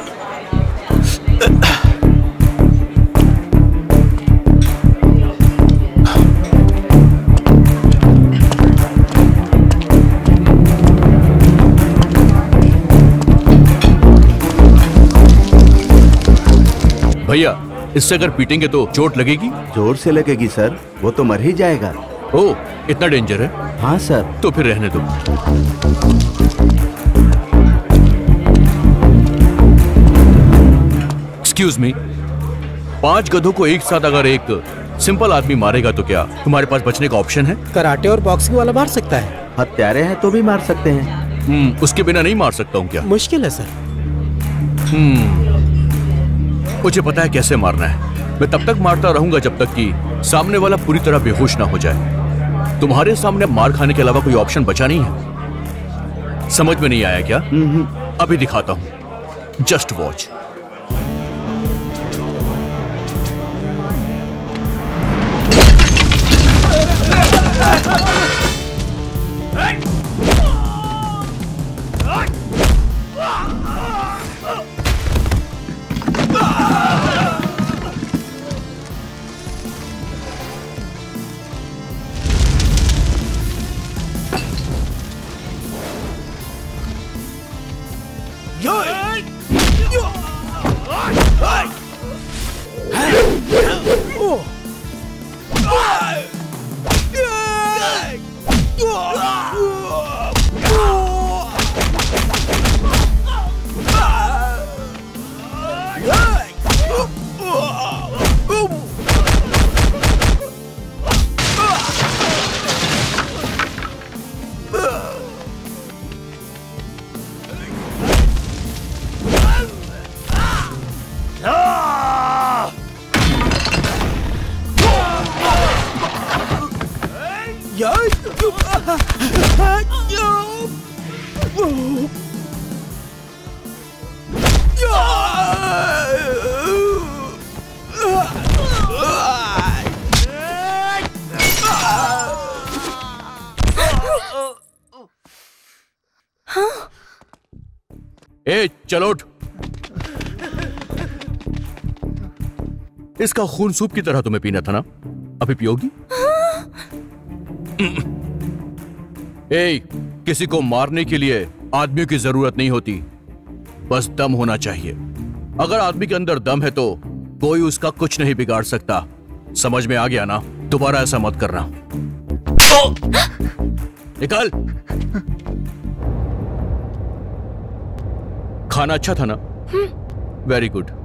भैया इससे अगर पीटेंगे तो चोट लगेगी? जोर से लगेगी सर, वो तो मर ही जाएगा। ओह इतना डेंजर है? हाँ सर। तो फिर रहने दो। एक्सक्यूज मी, पांच गधों को एक साथ अगर एक सिंपल आदमी मारेगा तो क्या तुम्हारे पास बचने का ऑप्शन है? कराटे और बॉक्सिंग वाला मार सकता है। हत्यारे हैं तो भी मार सकते हैं। उसके बिना नहीं मार सकता हूँ क्या? मुश्किल है सर। हम्म मुझे पता है कैसे मारना है, मैं तब तक मारता रहूंगा जब तक कि सामने वाला पूरी तरह बेहोश ना हो जाए। तुम्हारे सामने मार खाने के अलावा कोई ऑप्शन बचा नहीं है, समझ में नहीं आया क्या? अभी दिखाता हूं, जस्ट वॉच। Yo! Yo! ए चलो उठ। इसका खून सूप की तरह तुम्हें पीना था ना, अभी पियोगी? ए, किसी को मारने के लिए आदमियों की जरूरत नहीं होती, बस दम होना चाहिए। अगर आदमी के अंदर दम है तो कोई उसका कुछ नहीं बिगाड़ सकता। समझ में आ गया ना? दोबारा ऐसा मत करना। ओ! निकल। खाना अच्छा था ना? Very good.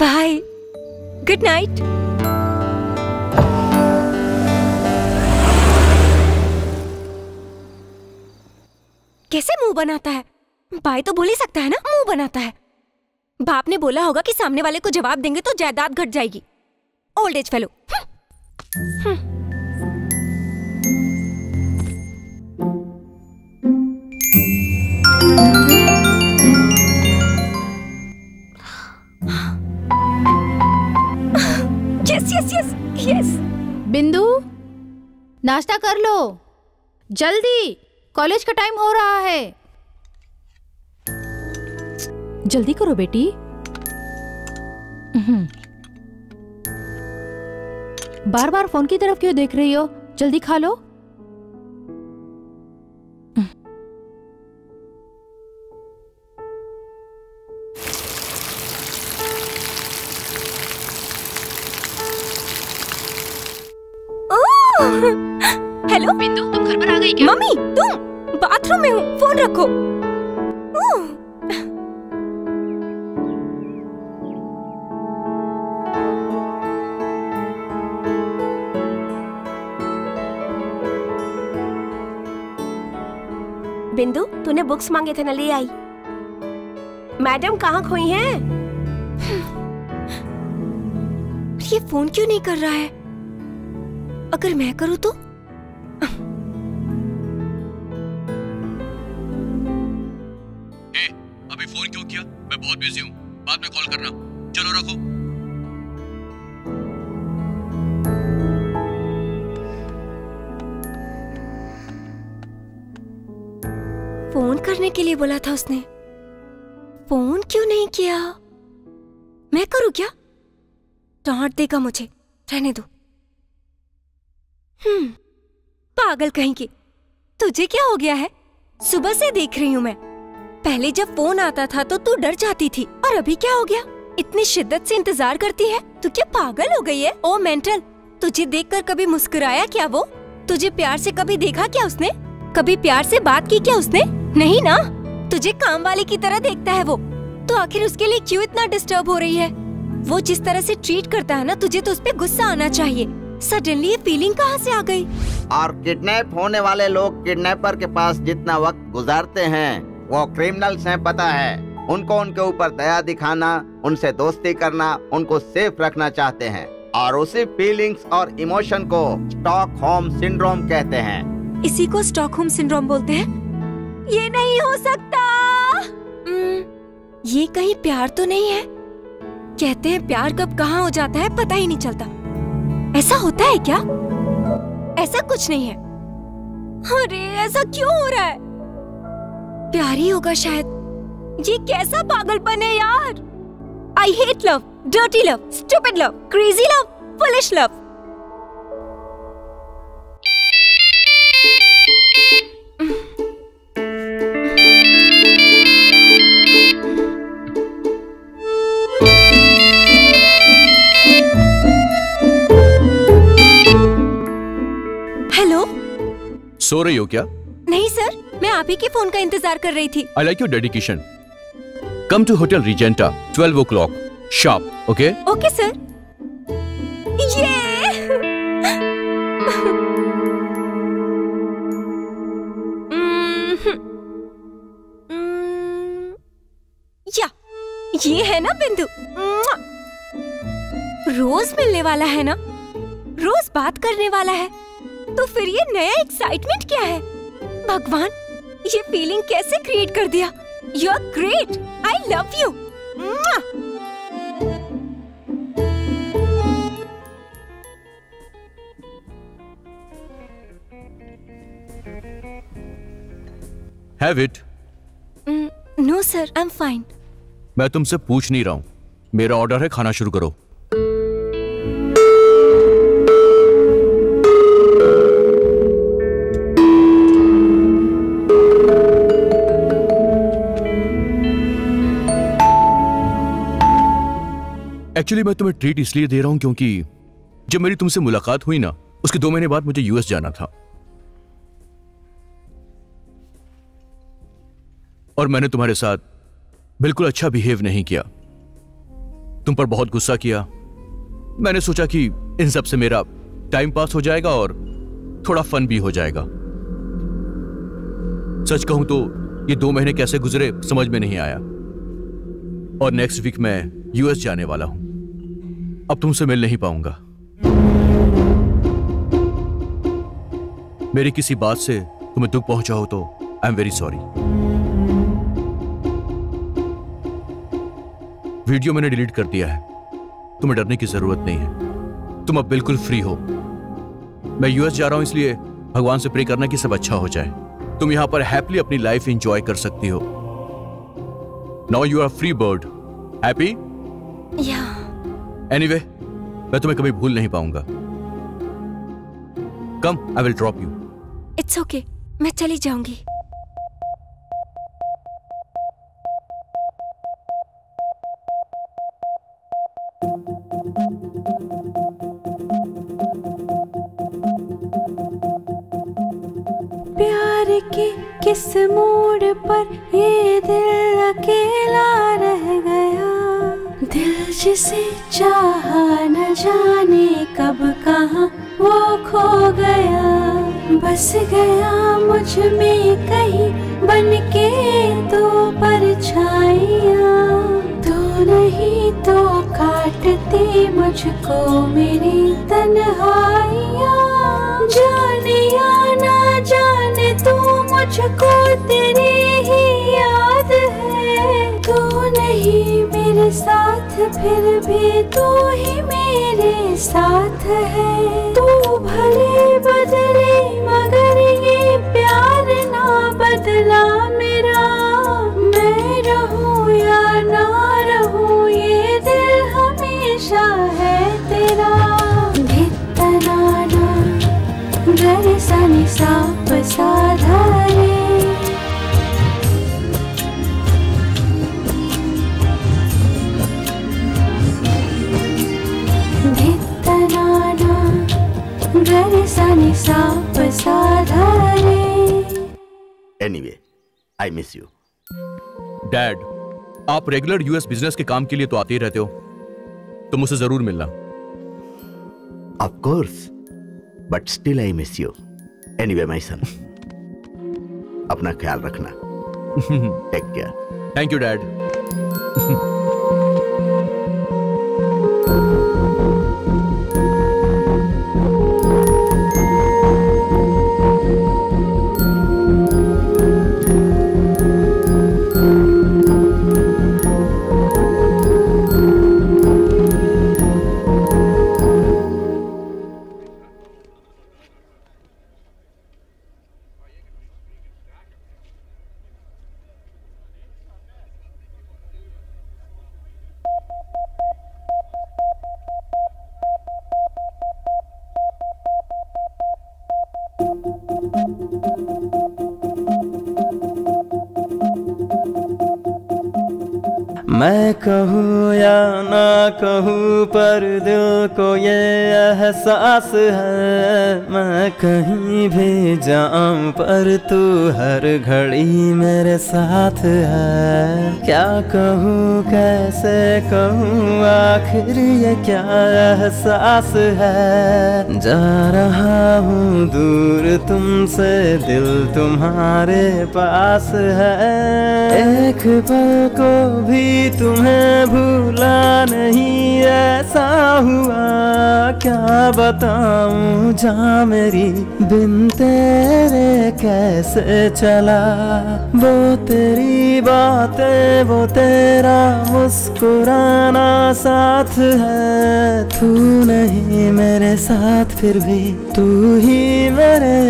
Bye, good night. कैसे मुंह बनाता है? भाई तो बोल ही सकता है ना, मुंह बनाता है। बाप ने बोला होगा कि सामने वाले को जवाब देंगे तो जायदाद घट जाएगी। Old age fellow. Yes yes yes yes. Bindu, नाश्ता कर लो जल्दी, कॉलेज का टाइम हो रहा है। जल्दी करो बेटी। बार बार फोन की तरफ क्यों देख रही हो? जल्दी खा लो। हेलो बिंदु, तुम घर पर आ गई क्या? मम्मी तुम, बाथरूम में हूँ, फोन रखो। बिंदु, तूने बुक्स मांगे थे ना, ले आई। मैडम कहाँ खोई हैं? ये फोन क्यों नहीं कर रहा है? अगर मैं करूँ तो? के लिए बोला था उसने, फोन क्यों नहीं किया? मैं करूं क्या? डांट देगा मुझे, रहने दो। हम्म, पागल कहीं की। तुझे क्या हो गया है? सुबह से देख रही हूं मैं। पहले जब फोन आता था तो तू डर जाती थी, और अभी क्या हो गया? इतनी शिद्दत से इंतजार करती है? तू क्या पागल हो गई है? ओ मेंटल, तुझे देखकर कभी मुस्कुराया क्या वो? तुझे प्यार से कभी देखा क्या उसने? कभी प्यार से बात की क्या उसने? नहीं ना, तुझे काम वाले की तरह देखता है वो। तो आखिर उसके लिए क्यों इतना डिस्टर्ब हो रही है? वो जिस तरह से ट्रीट करता है ना तुझे, तो उस पे गुस्सा आना चाहिए। सडनली ये फीलिंग कहाँ से आ गई? और किडनैप होने वाले लोग किडनैपर के पास जितना वक्त गुजारते हैं वो क्रिमिनल्स हैं, पता है। उनको उनके ऊपर दया दिखाना, उनसे दोस्ती करना, उनको सेफ रखना चाहते हैं, और उसी फीलिंग्स और इमोशन को स्टॉकहोम सिंड्रोम कहते हैं। इसी को स्टॉकहोम सिंड्रोम बोलते हैं। ये नहीं हो सकता। ये कहीं प्यार तो नहीं है? कहते हैं प्यार कब कहाँ हो जाता है पता ही नहीं चलता। ऐसा होता है क्या? ऐसा कुछ नहीं है। अरे ऐसा क्यों हो रहा है? प्यार ही होगा शायद। ये कैसा पागलपन है यार। I hate love, dirty love, stupid love, crazy love, foolish love. सो रही हो क्या? नहीं सर, मैं आप ही के फोन का इंतजार कर रही थी। I like your dedication. Come to Hotel Regenta, twelve o'clock, sharp, okay? Okay, sir. Yeah! mm-hmm. Mm-hmm. Yeah, ये है ना बिंदु, रोज मिलने वाला है ना, रोज बात करने वाला है, तो फिर ये नया एक्साइटमेंट क्या है? भगवान, ये फीलिंग कैसे क्रिएट कर दिया? You're great! I love you! Mwah! Have it. Mm, no sir, I'm fine. मैं तुमसे पूछ नहीं रहा हूँ। मेरा ऑर्डर है, खाना शुरू करो। एक्चुअली मैं तुम्हें ट्रीट इसलिए दे रहा हूं क्योंकि जब मेरी तुमसे मुलाकात हुई ना, उसके दो महीने बाद मुझे यूएस जाना था और मैंने तुम्हारे साथ बिल्कुल अच्छा बिहेव नहीं किया। तुम पर बहुत गुस्सा किया। मैंने सोचा कि इन सब से मेरा टाइम पास हो जाएगा और थोड़ा फन भी हो जाएगा। सच कहूं तो ये दो महीने कैसे गुजरे समझ में नहीं आया और नेक्स्ट वीक मैं यूएस जाने वाला हूं। अब तुमसे मिल नहीं पाऊंगा। मेरी किसी बात से तुम्हें दुख पहुंचा हो तो I am very sorry. Video मैंने डिलीट कर दिया है। तुम्हें डरने की जरूरत नहीं है। तुम अब बिल्कुल फ्री हो। मैं यूएस जा रहा हूं इसलिए भगवान से प्रे करना कि सब अच्छा हो जाए। तुम यहां पर हैप्पीली अपनी लाइफ एंजॉय कर सकती हो। Now you are free bird. Happy? Yeah. Anyway, मैं तुम्हें कभी भूल नहीं पाऊंगा। Come, I will drop you. It's okay, मैं चली जाऊंगी। प्यार के किस मोड़ पर ये दिल अकेला रह गया, दिल जिसे चाहा न जाने कब कहाँ वो खो गया। बस गया मुझ में कहीं बनके दो परछाइयाँ, तो नहीं तो काटते मुझको मेरी तन्हाइयाँ। जाने या ना जाने तू मुझको तेरी ही याद है, तू नहीं मेरे साथ फिर भी तू ही मेरे साथ है। तू भले बदले मगर ये प्यार ना बदला मेरा, मैं रहूँ या ना रहूँ ये दिल हमेशा है तेरा। धितना ना गर सनी साप साधारे, Anyway, I miss you. Dad, आप रेगुलर यूएस बिजनेस के काम के लिए तो आते ही रहते हो, तो मुझसे जरूर मिलना। Of course, but still I miss you. Anyway, my son, अपना ख्याल रखना। Take care. Thank you, Dad. मैं कहूँ या ना कहूँ पर दिल को ये एहसास है, मैं कहीं भी जाऊँ पर तू हर घड़ी मेरे साथ है। क्या कहूँ कैसे कहूँ आखिर ये क्या एहसास है। जा रहा हूँ दूर तुमसे दिल तुम्हारे पास है। एक पल को भी तुम्हें भूला नहीं ऐसा हुआ, क्या बताऊं जहाँ मेरी बिन तेरे कैसे चला। वो तेरी बातें वो तेरा मुस्कुराना साथ है, तू नहीं मेरे साथ फिर भी तू ही मेरे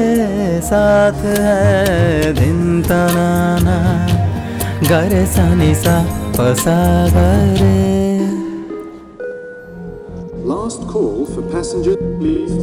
साथ है। दिन तनाना गरे सानी सा Last call for passengers. Please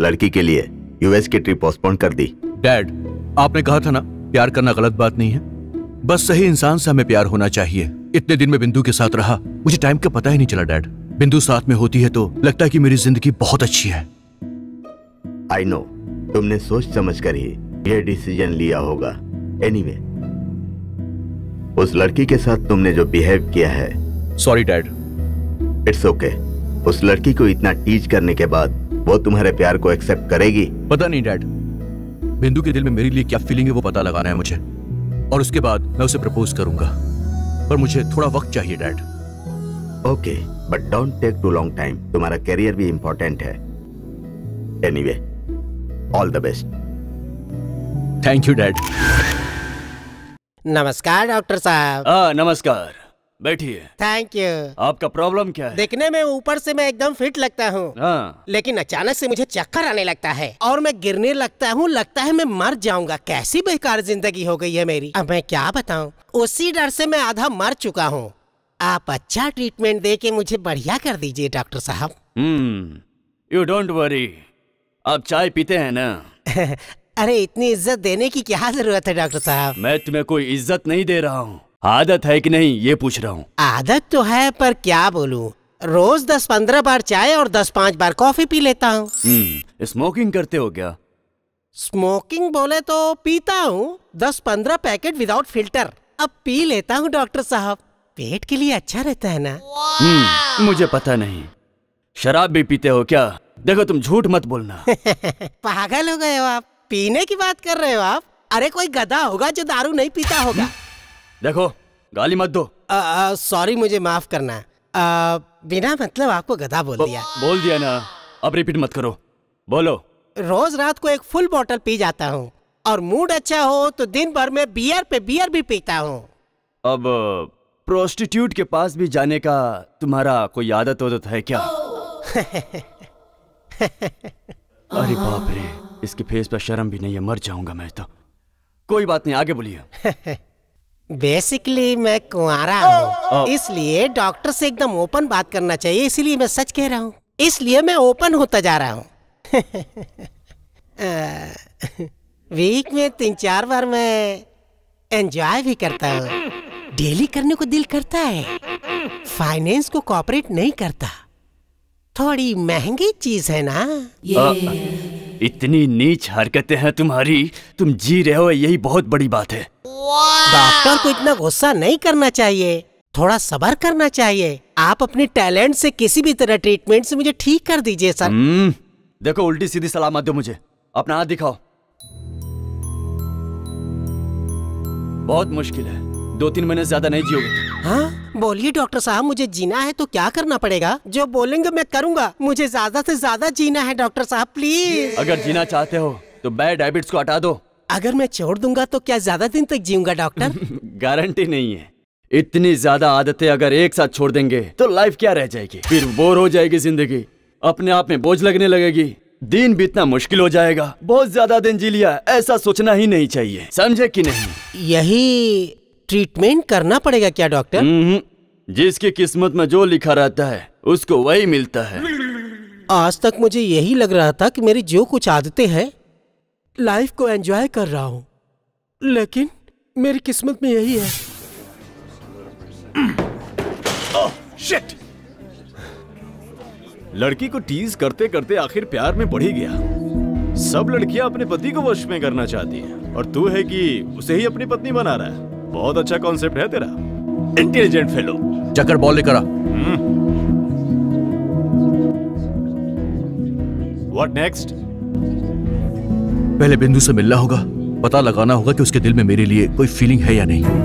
लड़की के लिए यूएस की ट्रिप पोस्टपोन कर दी। डैड, आपने कहा था ना प्यार करना गलत बात नहीं है, बस सही इंसान से हमें प्यार होना चाहिए। इतने दिन में बिंदु के साथ रहा, मुझे टाइम का पता ही नहीं चला डैड। बिंदु साथ में होती है तो लगता है कि मेरी जिंदगी बहुत अच्छी है। आई नो तुमने सोच समझ कर ही ये डिसीजन लिया होगा। एनीवे, उस लड़की के साथ तुमने जो बिहेव किया है। Sorry dad. It's okay. उस लड़की को इतना टीज करने के बाद वो तुम्हारे प्यार को एक्सेप्ट करेगी? पता नहीं डैड, बिंदु के दिल में मेरे लिए क्या फीलिंग है वो पता लगाना है मुझे, और उसके बाद मैं उसे प्रपोज करूंगा, पर मुझे थोड़ा वक्त चाहिए dad. Okay, but don't take too long time. तुम्हारा करियर भी इंपॉर्टेंट है। Anyway, all the best. Thank you dad. नमस्कार डॉक्टर साहब। नमस्कार, बैठिए। Thank you. आपका प्रॉब्लम क्या है? देखने में ऊपर से मैं एकदम फिट लगता हूँ, लेकिन अचानक से मुझे चक्कर आने लगता है और मैं गिरने लगता हूँ। लगता है मैं मर जाऊंगा। कैसी बेकार जिंदगी हो गई है मेरी। अब मैं क्या बताऊँ, उसी डर से मैं आधा मर चुका हूँ। आप अच्छा ट्रीटमेंट दे के मुझे बढ़िया कर दीजिए डॉक्टर साहब। You don't worry. आप चाय पीते है न? अरे इतनी इज्जत देने की क्या जरूरत है डॉक्टर साहब। मैं तुम्हें कोई इज्जत नहीं दे रहा हूँ। आदत है कि नहीं ये पूछ रहा हूँ। आदत तो है, पर क्या बोलूँ, रोज दस पंद्रह बार चाय और दस पाँच बार कॉफी पी लेता हूँ। स्मोकिंग करते हो क्या? स्मोकिंग बोले तो पीता हूँ दस पंद्रह पैकेट विदाउट फिल्टर। अब पी लेता हूँ डॉक्टर साहब, पेट के लिए अच्छा रहता है ना। मुझे पता नहीं। शराब भी पीते हो क्या? देखो तुम झूठ मत बोलना। पागल हो गए हो आप, पीने की बात कर रहे हो आप। अरे कोई गधा होगा जो दारू नहीं पीता होगा। देखो गाली मत दो। सॉरी, मुझे माफ करना। आ, बिना मतलब आपको गधा बोल दिया। बोल दिया ना, अब रिपीट मत करो। बोलो। रोज रात को एक फुल बोतल पी जाता हूँ, और मूड अच्छा हो तो दिन भर में बियर पे बियर भी पीता हूँ। अब प्रोस्टिट्यूट के पास भी जाने का तुम्हारा कोई आदत वदत है क्या? अरे बाप रे, इसके फेस पर शर्म भी नहीं है। मर जाऊंगा मैं तो। कोई बात नहीं, आगे बोलिए। बेसिकली मैं कुंवारा हूँ, इसलिए डॉक्टर से एकदम ओपन बात करना चाहिए, इसलिए मैं सच कह रहा हूँ, इसलिए मैं ओपन होता जा रहा हूँ। वीक में तीन चार बार मैं एंजॉय भी करता हूँ। डेली करने को दिल करता है, फाइनेंस को कॉपरेट नहीं करता। थोड़ी महंगी चीज है ना ये। आ, इतनी नीच हरकतें हैं तुम्हारी, तुम जी रहे हो यही बहुत बड़ी बात है। डॉक्टर को इतना गुस्सा नहीं करना चाहिए, थोड़ा सबर करना चाहिए। आप अपने टैलेंट से किसी भी तरह ट्रीटमेंट से मुझे ठीक कर दीजिए सर। hmm, देखो उल्टी सीधी सलाह मत दो मुझे, अपना हाथ दिखाओ। बहुत मुश्किल है, दो तीन महीने ज्यादा नहीं जियोगे। हाँ बोलिए डॉक्टर साहब, मुझे जीना है तो क्या करना पड़ेगा? जो बोलेंगे मैं करूँगा, मुझे ज्यादा से ज्यादा जीना है डॉक्टर साहब प्लीज। अगर जीना चाहते हो तो बैड हैबिट्स को हटा दो। अगर मैं छोड़ दूंगा तो क्या ज्यादा दिन तक जीऊंगा डॉक्टर? गारंटी नहीं है। इतनी ज्यादा आदतें अगर एक साथ छोड़ देंगे तो लाइफ क्या रह जाएगी? फिर बोर हो जाएगी जिंदगी, अपने आप में बोझ लगने लगेगी, दिन बीतना मुश्किल हो जाएगा। बहुत ज्यादा दिन जी लिया ऐसा सोचना ही नहीं चाहिए, समझे कि नहीं? यही ट्रीटमेंट करना पड़ेगा क्या डॉक्टर? जिसकी किस्मत में जो लिखा रहता है उसको वही मिलता है। आज तक मुझे यही लग रहा था कि मेरी जो कुछ आदतें हैं, लाइफ को एंजॉय कर रहा हूँ, लेकिन मेरी किस्मत में यही है। Oh, shit! लड़की को टीज करते करते आखिर प्यार में बढ़ ही गया। सब लड़कियां अपने पति को वश में करना चाहती हैं, और तू है कि उसे ही अपनी पत्नी बना रहा है। बहुत अच्छा कॉन्सेप्ट है तेरा, इंटेलिजेंट फेलो। चक्कर बॉल लेकर आ। What next? पहले बिंदु से मिलना होगा, पता लगाना होगा कि उसके दिल में मेरे लिए कोई फीलिंग है या नहीं।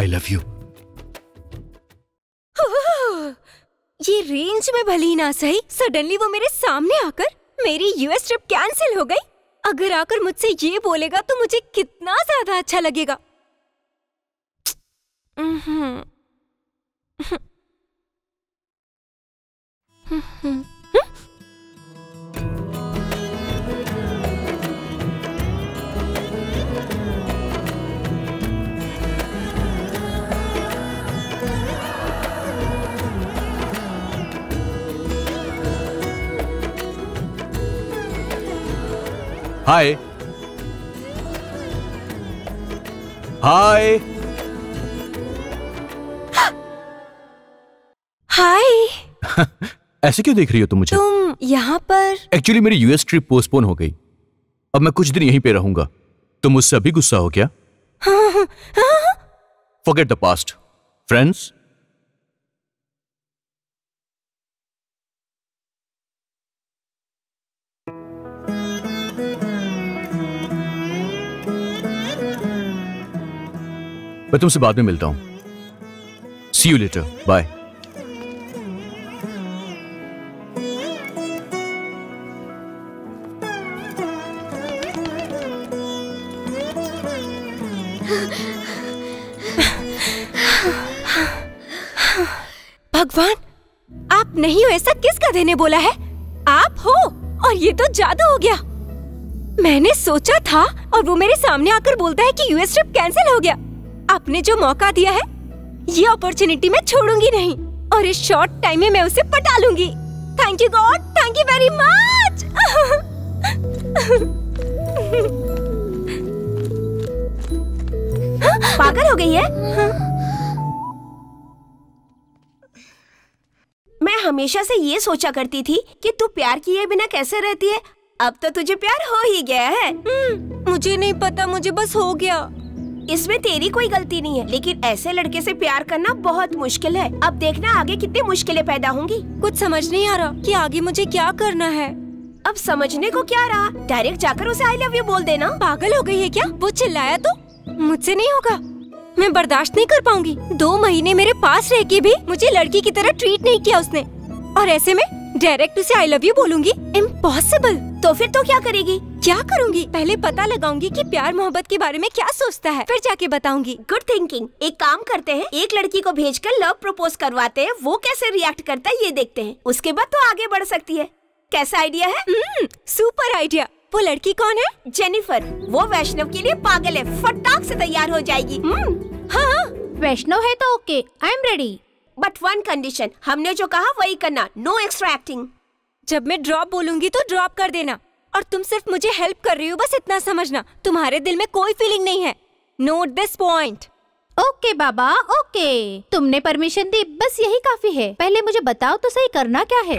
I love you. ये रेंज में भले ही ना सही, सडनली वो मेरे सामने आकर मेरी यूएस ट्रिप कैंसिल हो गई। अगर आकर मुझसे ये बोलेगा तो मुझे कितना ज्यादा अच्छा लगेगा। हाय हाय हाय। ऐसे क्यों देख रही हो तुम मुझे? तुम यहाँ पर? एक्चुअली मेरी यूएस ट्रिप पोस्टपोन हो गई, अब मैं कुछ दिन यहीं पे रहूंगा। तुम मुझसे अभी गुस्सा हो क्या? Forget the past friends. मैं तुमसे बाद में मिलता हूं। See you later, bye. भगवान, आप नहीं हो ऐसा किसका देने बोला है? आप हो, और ये तो जादू हो गया। मैंने सोचा था और वो मेरे सामने आकर बोलता है कि यूएस ट्रिप कैंसिल हो गया। आपने जो मौका दिया है, ये अपॉर्चुनिटी मैं छोड़ूंगी नहीं, और इस शॉर्ट टाइम में मैं उसे पटा लूंगी। Thank you god, thank you very much. पागल हो गई है? मैं हमेशा से ये सोचा करती थी कि तू प्यार किए बिना कैसे रहती है, अब तो तुझे प्यार हो ही गया है। मुझे नहीं पता, मुझे बस हो गया। इसमें तेरी कोई गलती नहीं है, लेकिन ऐसे लड़के से प्यार करना बहुत मुश्किल है। अब देखना आगे कितनी मुश्किलें पैदा होंगी। कुछ समझ नहीं आ रहा कि आगे मुझे क्या करना है। अब समझने को क्या रहा, डायरेक्ट जाकर उसे आई लव यू बोल देना। पागल हो गई है क्या? वो चिल्लाया तो मुझसे नहीं होगा, मैं बर्दाश्त नहीं कर पाऊंगी। दो महीने मेरे पास रह के भी मुझे लड़की की तरह ट्रीट नहीं किया उसने, और ऐसे में डायरेक्ट उसे आई लव यू बोलूंगी? इम्पॉसिबल। तो फिर तो क्या करेगी? क्या करूंगी? पहले पता लगाऊंगी कि प्यार मोहब्बत के बारे में क्या सोचता है, फिर जाके बताऊंगी। Good thinking. एक काम करते हैं, एक लड़की को भेजकर लव प्रपोज करवाते हैं, वो कैसे रिएक्ट करता है ये देखते हैं, उसके बाद तो आगे बढ़ सकती है। कैसा आइडिया है? Super idea. वो लड़की कौन है? जेनिफर। वो वैष्णव के लिए पागल है, फटाक से तैयार हो जाएगी। हाँ हाँ, वैष्णव है तो okay, I am ready. But one condition, हमने जो कहा वही करना, नो एक्स्ट्रा एक्टिंग। जब मैं ड्रॉप बोलूंगी तो ड्रॉप कर देना, और तुम सिर्फ मुझे हेल्प कर रही हो बस इतना समझना, तुम्हारे दिल में कोई फीलिंग नहीं है। Note this point. ओके बाबा ओके, तुमने परमिशन दी बस यही काफी है। पहले मुझे बताओ तो सही करना क्या है।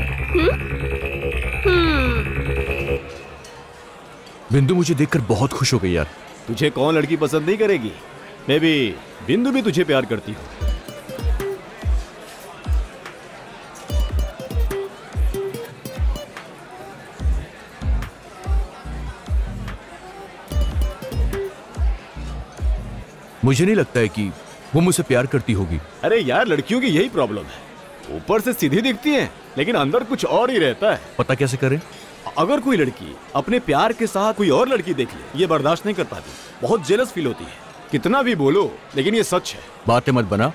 बिंदु मुझे देखकर बहुत खुश हो गई यार। तुझे कौन लड़की पसंद नहीं करेगी? मैं भी, बिंदु भी तुझे प्यार करती हूँ। मुझे नहीं लगता है कि वो मुझसे प्यार करती होगी। अरे यार, लड़कियों की यही प्रॉब्लम है, ऊपर से सीधी दिखती हैं, लेकिन अंदर कुछ और ही रहता है। पता कैसे करें? अगर कोई लड़की अपने प्यार के साथ कोई और लड़की देख ले, ये बर्दाश्त नहीं कर पाती, बहुत जेलस फील होती है। कितना भी बोलो लेकिन ये सच है। बातें मत बना,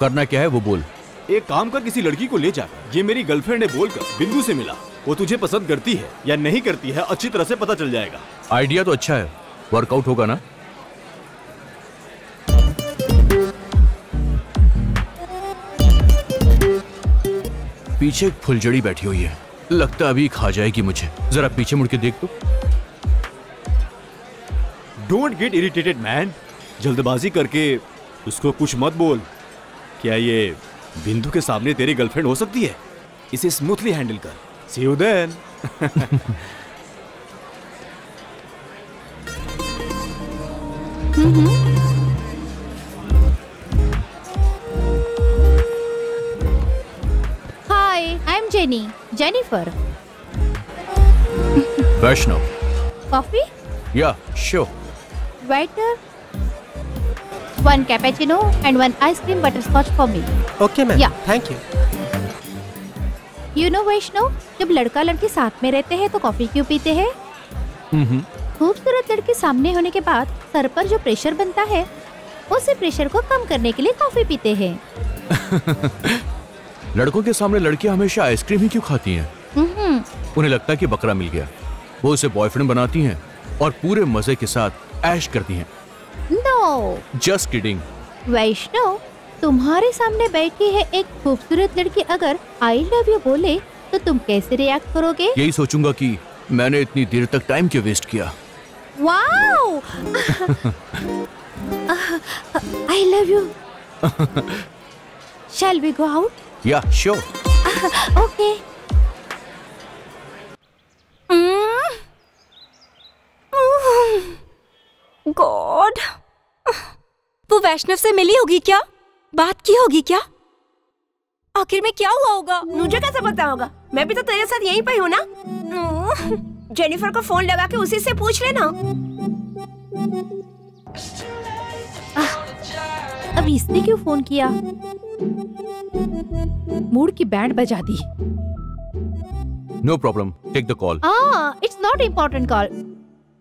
करना क्या है वो बोल। एक काम कर, किसी लड़की को ले जाकर ये मेरी गर्लफ्रेंड है बोलकर बिंदु से मिला, वो तुझे पसंद करती है या नहीं करती है अच्छी तरह से पता चल जाएगा। आइडिया तो अच्छा है, वर्कआउट होगा ना? पीछे एक फुलझड़ी बैठी हुई है, लगता अभी खा जाएगी मुझे। जरा पीछे मुड़ के देख तो। डोंट गेट इरिटेटेड मैन, जल्दबाजी करके उसको कुछ मत बोल। क्या ये बिंदु के सामने तेरी गर्लफ्रेंड हो सकती है? इसे स्मूथली हैंडल कर। See you then. Jenny, Jennifer. Vaishnav. Coffee? Yeah, sure. Waiter, one cappuccino and one ice cream butterscotch for me. Okay ma'am, thank you. You know Vaishnav, जब लड़का लड़की साथ में रहते हैं तो कॉफी क्यों पीते हैं? mm-hmm. खूबसूरत लड़की सामने होने के बाद सर पर जो प्रेशर बनता है, उसी प्रेशर को कम करने के लिए कॉफी पीते हैं। लड़कों के सामने लड़कियां हमेशा आइसक्रीम ही क्यों खाती हैं? उन्हें लगता है कि बकरा मिल गया, वो उसे बॉयफ्रेंड बनाती हैं और पूरे मजे के साथ ऐश करती हैं। No, just kidding. वैष्णव, तुम्हारे सामने बैठी है एक खूबसूरत लड़की, अगर आई लव यू बोले तो तुम कैसे रिएक्ट करोगे? यही सोचूंगा कि मैंने इतनी देर तक टाइम क्यों वेस्ट किया। Wow, I love you. Shall we go out? Yeah, sure. Okay. God, वो वैष्णव से मिली होगी क्या? बात की होगी क्या? आखिर में क्या हुआ होगा? मुझे कैसे पता होगा? मैं भी तो तेरे साथ यहीं पर हूँ ना। जेनिफर को फोन लगा के उसी से पूछ लेना। अब इसने क्यों फोन किया? मूड की बैंड बजा दी। No problem, take the call. Ah, it's not important call.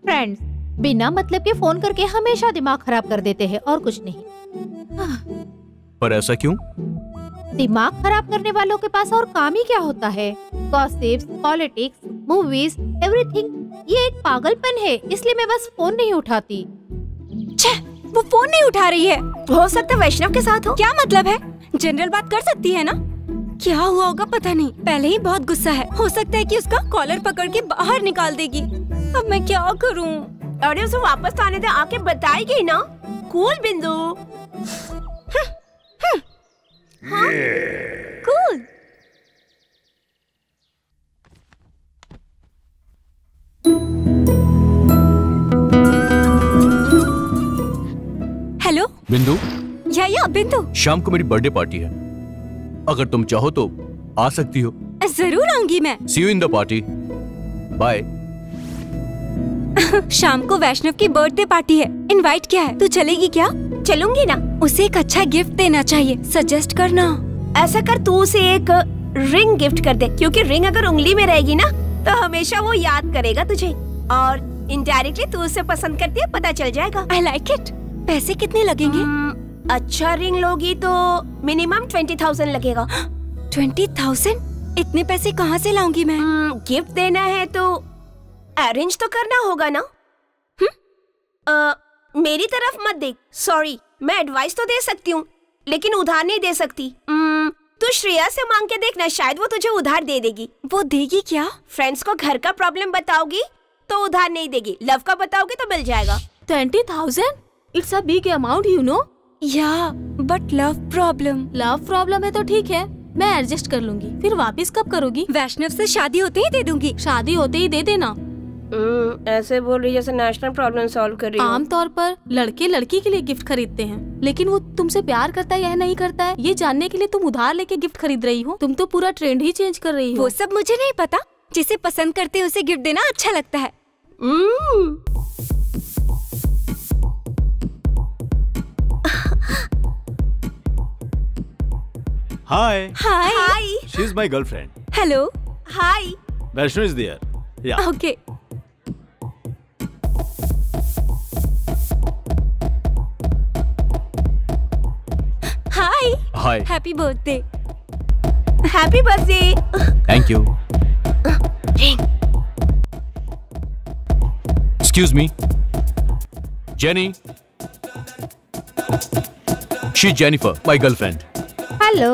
Friends, बिना मतलब के फोन करके हमेशा दिमाग खराब कर देते हैं और कुछ नहीं। आ, पर ऐसा क्यों? दिमाग खराब करने वालों के पास और काम ही क्या होता है? Gossips, politics, movies, everything. ये एक पागलपन है, इसलिए मैं बस फोन नहीं उठाती। वो फोन नहीं उठा रही है, हो सकता है वैष्णव के साथ हो। क्या मतलब है? जनरल बात कर सकती है ना। क्या हुआ होगा पता नहीं, पहले ही बहुत गुस्सा है, हो सकता है कि उसका कॉलर पकड़ के बाहर निकाल देगी। अब मैं क्या करूं? अरे उसे वापस तो आने दे, आके बताएगी ना। कूल बिंदु। हाँ, हाँ, हाँ, कूल। बिंदु? या या बिंदु, शाम को मेरी बर्थडे पार्टी है, अगर तुम चाहो तो आ सकती हो। जरूर आऊंगी मैं। See you in the party, bye. शाम को वैष्णव की बर्थडे पार्टी है, इनवाइट किया है, तू चलेगी क्या? चलूंगी ना। उसे एक अच्छा गिफ्ट देना चाहिए, सजेस्ट करना। ऐसा कर, तू उसे एक रिंग गिफ्ट कर दे, क्योंकि रिंग अगर उंगली में रहेगी ना तो हमेशा वो याद करेगा तुझे, और इनडायरेक्टली तू उसे पसंद करती है पता चल जाएगा। I like it. पैसे कितने लगेंगे? hmm, अच्छा रिंग लोगी तो मिनिमम ट्वेंटी थाउजेंड लगेगा। Twenty thousand? इतने पैसे कहाँ से लाऊंगी मैं? hmm, गिफ्ट देना है तो अरेंज तो करना होगा ना। आ, मेरी तरफ मत देख, सॉरी। मैं एडवाइस तो दे सकती हूँ लेकिन उधार नहीं दे सकती। तू श्रेया से मांग के देखना, शायद वो तुझे उधार दे देगी। वो देगी क्या? फ्रेंड्स को घर का प्रॉब्लम बताओगी तो उधार नहीं देगी, लव का बताओगी तो मिल जाएगा। Twenty thousand it's a big amount you know. Yeah but love problem. Love problem है तो ठीक है, मैं एडजस्ट कर लूंगी। फिर वापस कब करोगी? वैष्णव से शादी होते ही दे दूंगी। शादी होते ही दे देना। ऐसे बोल रही जैसे नेशनल प्रॉब्लम सॉल्व कर रही। आमतौर पर लड़के लड़की के लिए गिफ्ट खरीदते हैं, लेकिन वो तुमसे प्यार करता है या नहीं करता है ये जानने के लिए तुम उधार लेके गिफ्ट खरीद रही हो। तुम तो पूरा ट्रेंड ही चेंज कर रही हो। वो सब मुझे नहीं पता, जिसे पसंद करते हैं उसे गिफ्ट देना अच्छा लगता है। Hi. Hi. Hi. She's my girlfriend. Hello. Hi. Vaishnu is there. Yeah. Okay. Hi. Hi. Happy birthday. Happy birthday. Thank you. Excuse me. Jenny, she Jennifer, my girlfriend. Hello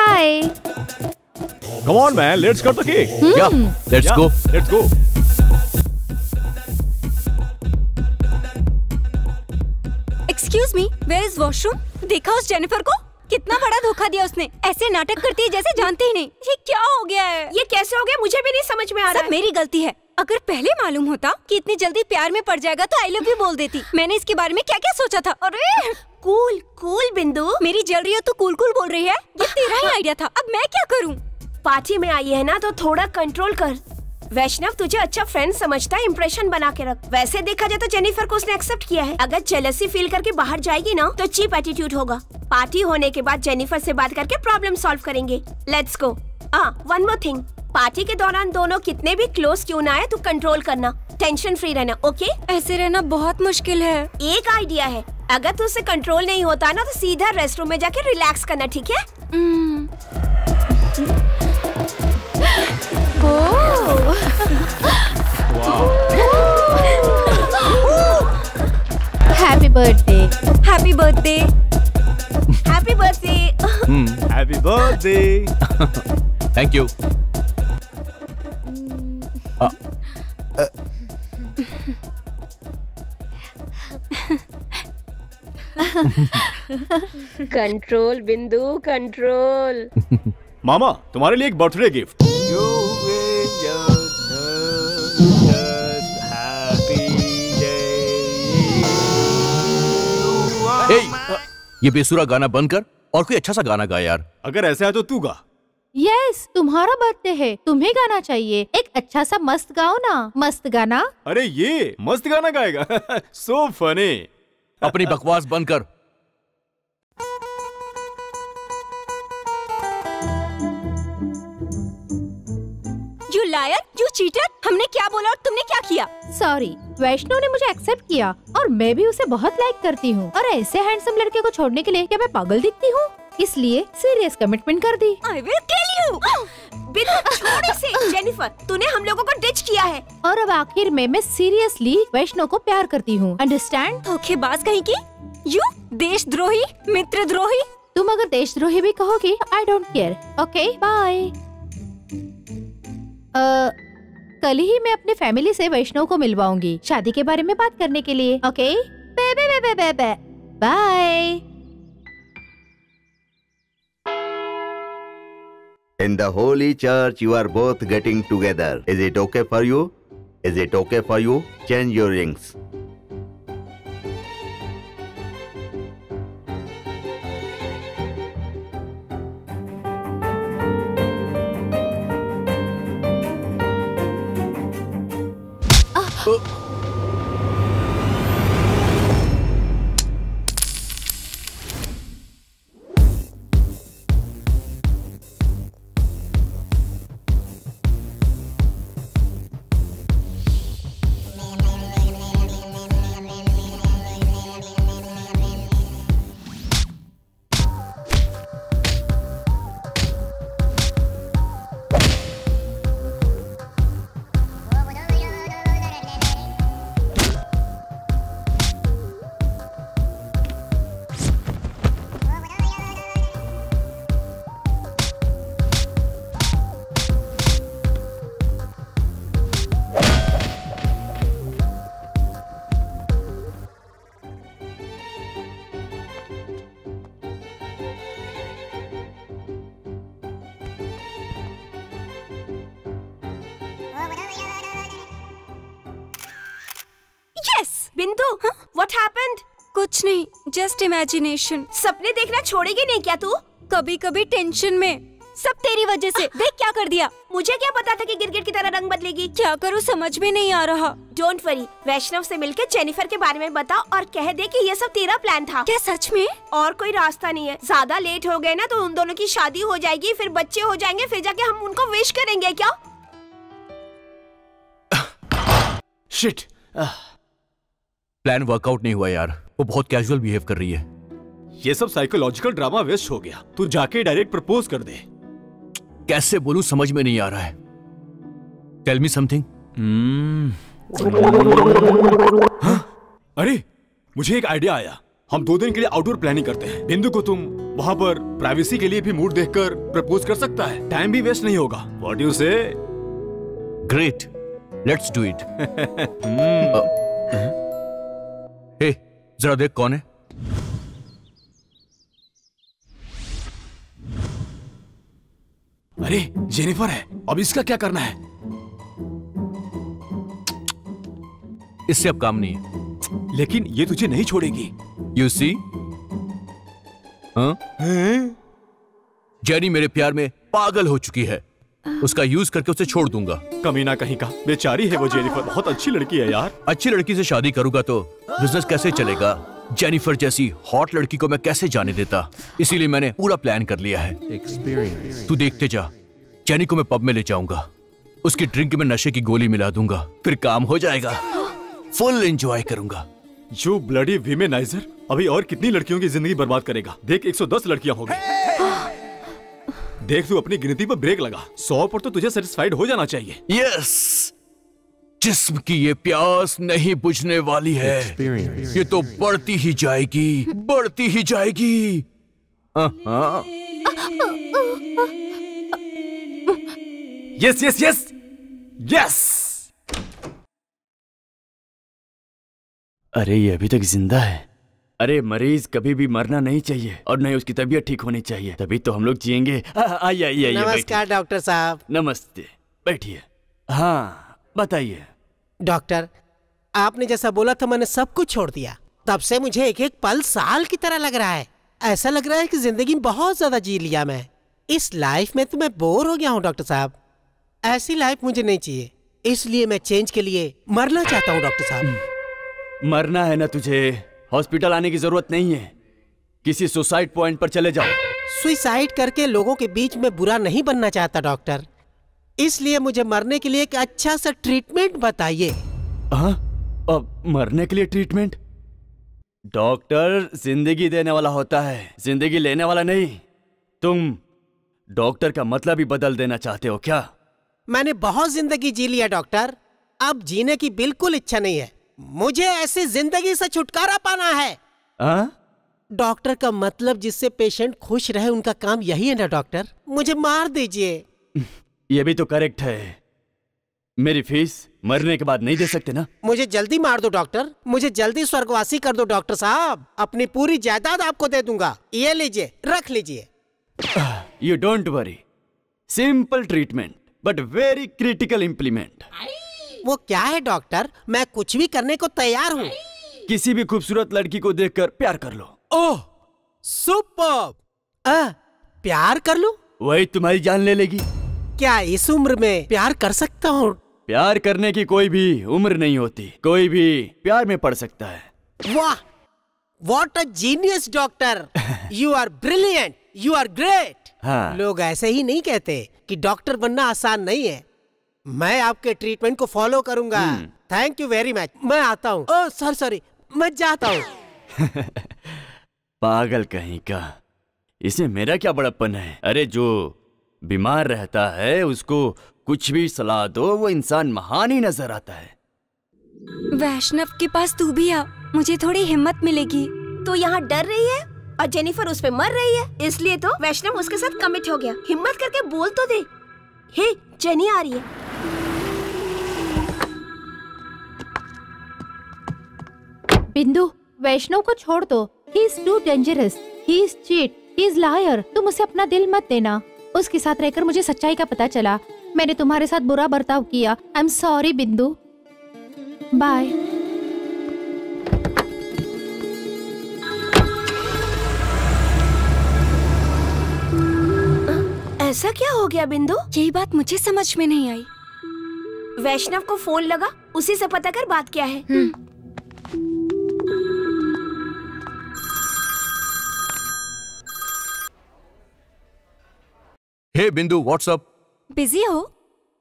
hi, come on man, let's cut the cake. Yeah let's go, let's go. Excuse me, where is washroom? देखा उस जेनिफर को, कितना बड़ा धोखा दिया उसने। ऐसे नाटक करती है जैसे जानते ही नहीं। ये क्या हो गया है? ये कैसे हो गया मुझे भी नहीं समझ में आ रहा है। सब मेरी गलती है। अगर पहले मालूम होता कि इतनी जल्दी प्यार में पड़ जाएगा तो आई लव यू बोल देती। मैंने इसके बारे में क्या क्या सोचा था। अरे कूल कूल बिंदु, मेरी जल रही हो तो कूल कूल बोल रही है। ये तेरा ही आइडिया था, अब मैं क्या करूँ? पार्टी में आई है ना तो थोड़ा कंट्रोल कर। वैष्णव तुझे अच्छा फ्रेंड समझता है, इम्प्रेशन बना के रख। वैसे देखा जाए तो जेनिफर को उसने एक्सेप्ट किया है। अगर जेलसी फील करके बाहर जाएगी ना तो चीप एटीट्यूड होगा। पार्टी होने के बाद जेनिफर से बात करके प्रॉब्लम सॉल्व करेंगे। Let's go. हां, वन मोर थिंग, पार्टी के दौरान दोनों कितने भी क्लोज क्यों ना आए तू कंट्रोल करना, टेंशन फ्री रहना। ओके, ऐसे रहना बहुत मुश्किल है। एक आइडिया है, अगर तू उससे कंट्रोल नहीं होता ना तो सीधा रेस्ट रूम में जाके रिलैक्स करना, ठीक है? Oh. Happy birthday. Happy birthday. Happy birthday. Hmm. Happy birthday. Thank you. Ah. Uh. Control, Bindu, control. मामा, तुम्हारे लिए एक बर्थडे गिफ्ट। hey, ये बेसुरा गाना बंद कर और कोई अच्छा सा गाना गा यार। अगर ऐसा है तो तू गा। यस, तुम्हारा बर्थडे है, तुम्हें गाना चाहिए। एक अच्छा सा मस्त गाओ ना, मस्त गाना। अरे ये मस्त गाना गाएगा। So funny. अपनी बकवास बंद कर। You liar, you cheater! हमने क्या बोला और तुमने क्या किया? सॉरी, वैष्णो ने मुझे एक्सेप्ट किया और मैं भी उसे बहुत लाइक करती हूँ, और ऐसे हैंडसम लड़के को छोड़ने के लिए क्या मैं पागल दिखती हूँ? इसलिए सीरियस कमिटमेंट कर दी। I will kill you! बिल्कुल छोड़ इसे, जेनिफर, तूने हम लोगों को डिच किया है। और अब आखिर में मैं सीरियसली वैष्णो को प्यार करती हूँ, अंडरस्टैंड? धोखेबाज कहीं की, यू देशद्रोही, मित्रद्रोही। तुम अगर देशद्रोही भी कहोगी I don't care. Okay bye. Uh, कल ही मैं अपने फैमिली से वैष्णव को मिलवाऊंगी शादी के बारे में बात करने के लिए। Okay bye bye bye bye bye bye bye. In the holy church you are both getting together, is it okay for you? Is it okay for you? Change your rings. तो बिंदु, huh? What happened? कुछ नहीं, just imagination. सपने देखना छोड़ेगी नहीं क्या तू? कभी कभी टेंशन में, सब तेरी वजह से. देख क्या कर दिया. मुझे क्या पता था कि गिरगिट की तरह रंग बदलेगी. क्या करूँ समझ में नहीं आ रहा. डोंट वरी, वैष्णव से मिलके जेनिफर के बारे में बता और कह दे कि ये सब तेरा प्लान था. क्या सच में? और कोई रास्ता नहीं है. ज्यादा लेट हो गए ना तो उन दोनों की शादी हो जाएगी, फिर बच्चे हो जाएंगे, फिर जाके हम उनको विश करेंगे. क्या शिट, प्लान वर्कआउट नहीं हुआ यार. वो बहुत कैजुअल बिहेव कर रही है. ये सब साइकोलॉजिकल ड्रामा वेस्ट हो गया. तू जाके डायरेक्ट प्रपोज कर दे. कैसे बोलूं समझ में नहीं आ रहा है. Tell me something. अरे मुझे एक आइडिया आया. हम दो दिन के लिए आउटडोर प्लानिंग करते हैं. बिंदु को तुम वहाँ पर प्राइवेसी के लिए भी मूड देखकर प्रपोज कर सकता है. टाइम भी वेस्ट नहीं होगा. What you say? Great, let's do it. Hey, जरा देख कौन है. अरे जेनिफर है. अब इसका क्या करना है? इससे अब काम नहीं है. लेकिन ये तुझे नहीं छोड़ेगी. यू सी, हाँ? जेनी मेरे प्यार में पागल हो चुकी है. उसका यूज करके उसे छोड़ दूंगा. कमीना कहीं का, बेचारी है वो जेनिफर. बहुत अच्छी लड़की है यार. अच्छी लड़की से शादी करूंगा तो बिजनेस कैसे चलेगा? जेनिफर जैसी हॉट लड़की को मैं कैसे जाने देता. इसीलिए मैंने पूरा प्लान कर लिया है. तू देखते जा. जेनी को मैं पब में ले जाऊंगा. उसकी ड्रिंक में नशे की गोली मिला दूंगा. फिर काम हो जाएगा. फुल एंजॉय करूंगा. जो ब्लडी विमेनाइजर अभी और कितनी लड़कियों की जिंदगी बर्बाद करेगा. देख एक सौ दस लड़कियाँ होगी. देख तू अपनी गिनती पर ब्रेक लगा. सौ पर तो तुझे सेटिस्फाइड हो जाना चाहिए. यस, जिस्म की ये प्यास नहीं बुझने वाली है. Experience. ये तो बढ़ती ही जाएगी, बढ़ती ही जाएगी. Yes yes yes yes. अरे ये अभी तक जिंदा है. अरे मरीज कभी भी मरना नहीं चाहिए और नहीं उसकी तबीयत ठीक होनी चाहिए, तभी तो हम लोग जिएंगे. आइए आइए. नमस्कार डॉक्टर साहब. नमस्ते, बैठिए. हाँ बताइए डॉक्टर, आपने जैसा बोला था मैंने सब कुछ छोड़ दिया. तब से मुझे एक एक पल साल की तरह लग रहा है. ऐसा लग रहा है कि जिंदगी बहुत ज्यादा जी लिया मैं. इस लाइफ में तो मैं बोर हो गया हूँ डॉक्टर साहब. ऐसी लाइफ मुझे नहीं चाहिए, इसलिए मैं चेंज के लिए मरना चाहता हूँ डॉक्टर साहब. मरना है ना तुझे, हॉस्पिटल आने की जरूरत नहीं है. किसी सुसाइड पॉइंट पर चले जाओ. सुसाइड करके लोगों के बीच में बुरा नहीं बनना चाहता डॉक्टर, इसलिए मुझे मरने के लिए एक अच्छा सा ट्रीटमेंट बताइए. हाँ, अब मरने के लिए ट्रीटमेंट? डॉक्टर जिंदगी देने वाला होता है, जिंदगी लेने वाला नहीं. तुम डॉक्टर का मतलब ही बदल देना चाहते हो क्या? मैंने बहुत जिंदगी जी लिया डॉक्टर, अब जीने की बिल्कुल इच्छा नहीं है. मुझे ऐसी जिंदगी से छुटकारा पाना है. डॉक्टर का मतलब जिससे पेशेंट खुश रहे, उनका काम यही है ना डॉक्टर. मुझे मार दीजिए. ये भी तो करेक्ट है. मेरी फीस मरने के बाद नहीं दे सकते ना? मुझे जल्दी मार दो डॉक्टर, मुझे जल्दी स्वर्गवासी कर दो डॉक्टर साहब. अपनी पूरी जायदाद आपको दे दूंगा. ये लीजिए, रख लीजिए. You don't worry. Simple treatment but very critical implement. वो क्या है डॉक्टर, मैं कुछ भी करने को तैयार हूँ. किसी भी खूबसूरत लड़की को देखकर प्यार कर लो. ओह सुपर्ब. आ, प्यार कर लो? वही तुम्हारी जान ले लेगी. क्या इस उम्र में प्यार कर सकता हूँ प्यार करने की कोई भी उम्र नहीं होती, कोई भी प्यार में पड़ सकता है। वाह, what a genius doctor, you are brilliant, you are great. हाँ, लोग ऐसे ही नहीं कहते कि डॉक्टर बनना आसान नहीं है। मैं आपके ट्रीटमेंट को फॉलो करूंगा। Thank you very much. मैं आता हूँ। ओह सॉरी सॉरी, मैं जाता हूँ। पागल कहीं का, इसे मेरा क्या बड़प्पन है। अरे जो बीमार रहता है उसको कुछ भी सलाह दो, वो इंसान महान ही नजर आता है। वैष्णव के पास तू भी आ, मुझे थोड़ी हिम्मत मिलेगी। तो यहाँ डर रही है और जेनिफर उस पे मर रही है, इसलिए तो वैष्णव उसके साथ कमिट हो गया। हिम्मत करके बोल तो दे। हे जेनी आ रही है। बिंदु, वैष्णव को छोड़ दो। He is too dangerous, he is cheat, he is liar. तुम उसे अपना दिल मत देना। उसके साथ रहकर मुझे सच्चाई का पता चला। मैंने तुम्हारे साथ बुरा बर्ताव किया। I am sorry Bindu, bye. ऐसा क्या हो गया बिंदु? यही बात मुझे समझ में नहीं आई। वैष्णव को फोन लगा, उसी से पता कर बात क्या है। Hey Bindu, what's up? Busy हो?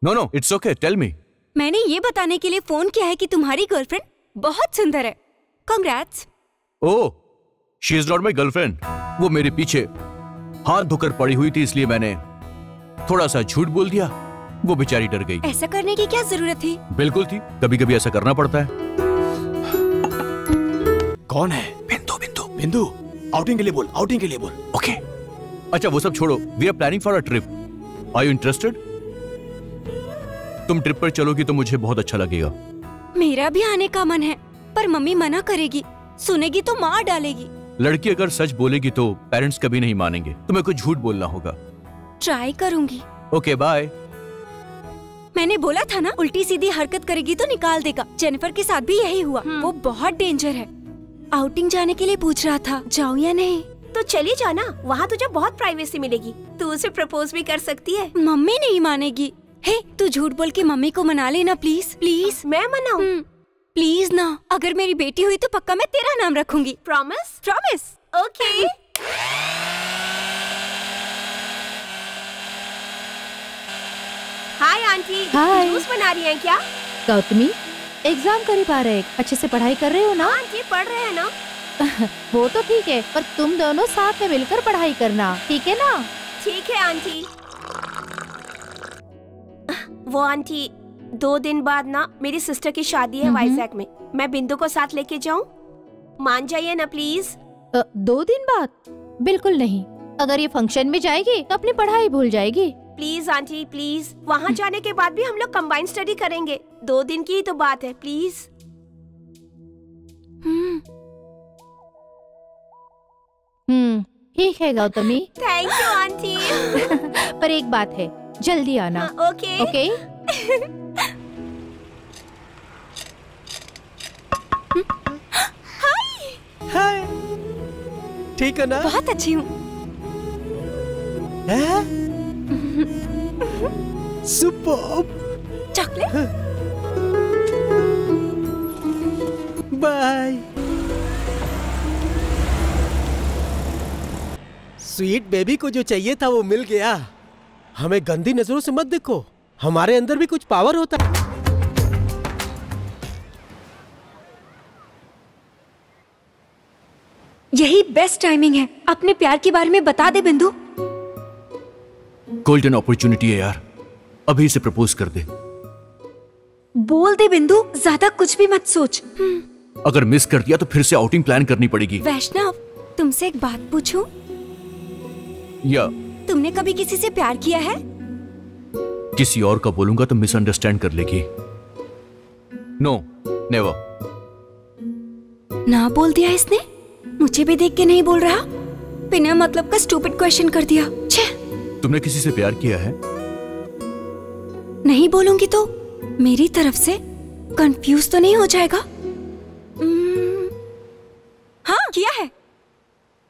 No no, it's okay, tell me. मैंने ये बताने के लिए फोन किया है कि तुम्हारी गर्लफ्रेंड बहुत सुंदर है। Congrats. Oh, she is not my girlfriend. वो मेरे पीछे हाथ धोकर पड़ी हुई थी, इसलिए मैंने थोड़ा सा झूठ बोल दिया। वो बेचारी डर गई। ऐसा करने की क्या जरूरत थी? बिल्कुल थी, कभी कभी ऐसा करना पड़ता है। कौन है? बिंदु बिंदु बिंदु, आउटिंग के लिए बोल, आउटिंग के लिए बोल। ओके अच्छा वो सब छोड़ो, we are planning for a trip, are you interested? तुम ट्रिप पर चलोगी तो मुझे बहुत अच्छा लगेगा। मेरा भी आने का मन है, पर मम्मी मना करेगी, सुनेगी तो मार डालेगी। लड़की अगर सच बोलेगी तो पेरेंट्स कभी नहीं मानेंगे, तुम्हें कुछ झूठ बोलना होगा। ट्राई करूंगी। Okay bye. मैंने बोला था ना, उल्टी सीधी हरकत करेगी तो निकाल देगा। जेनिफर के साथ भी यही हुआ। वो बहुत डेंजर है। आउटिंग जाने के लिए पूछ रहा था, जाऊँ या नहीं? तो चली जाना, वहाँ तुझे बहुत प्राइवेसी मिलेगी। तू उसे प्रपोज भी कर सकती है। मम्मी नहीं मानेगी। हे तू झूठ बोल के मम्मी को मना लेना प्लीज। प्लीज मैं मनाऊँ? प्लीज ना, अगर मेरी बेटी हुई तो पक्का मैं तेरा नाम रखूंगी। Promise? Promise. Okay. Hi aunty, juice बना रही हैं क्या? गौतमी, एग्जाम करीब आ रहे हैं, अच्छे से पढ़ाई कर रहे हो ना? आंटी पढ़ रहे हैं ना। वो तो ठीक है, पर तुम दोनों साथ में मिलकर पढ़ाई करना, ठीक है ना? ठीक है आंटी। वो आंटी, दो दिन बाद ना मेरी सिस्टर की शादी है वाइजैक में। मैं बिंदु को साथ लेके जाऊं? मान जाइए ना प्लीज। आ, दो दिन बाद? बिल्कुल नहीं। अगर ये फंक्शन में जाएगी तो अपनी पढ़ाई भूल जाएगी। प्लीज आंटी प्लीज, वहाँ जाने के बाद भी हम लोग कंबाइन स्टडी करेंगे। दो दिन की ही तो बात है, प्लीज। हम्म, ठीक है गौतमी। Thank you aunty. पर एक बात है, जल्दी आना। हाँ, ओके ओके। हाय हाय, ठीक है ना? बहुत अच्छी हूँ। Superb. Chocolate. Bye. Sweet baby को जो चाहिए था वो मिल गया। हमें गंदी नजरों से मत देखो, हमारे अंदर भी कुछ पावर होता है। यही बेस्ट टाइमिंग है, अपने प्यार के बारे में बता दे बिंदु। गोल्डन अपॉर्चुनिटी है यार, अभी से प्रपोज कर दे। बोल दे बिंदु, ज्यादा कुछ भी मत सोच। अगर मिस कर दिया तो फिर से आउटिंग प्लान करनी पड़ेगी। वैष्णव, तुमसे एक बात पूछूं? या तुमने कभी किसी से प्यार किया है? किसी और का बोलूंगा तो मिसअंडरस्टैंड कर लेगी। No never. ना बोल दिया इसने, मुझे भी देख के नहीं बोल रहा। बिना मतलब का स्टूपिड क्वेश्चन कर दिया। छे। तुमने किसी से प्यार किया है? नहीं बोलूंगी तो मेरी तरफ से कंफ्यूज तो नहीं हो जाएगा? हाँ किया है।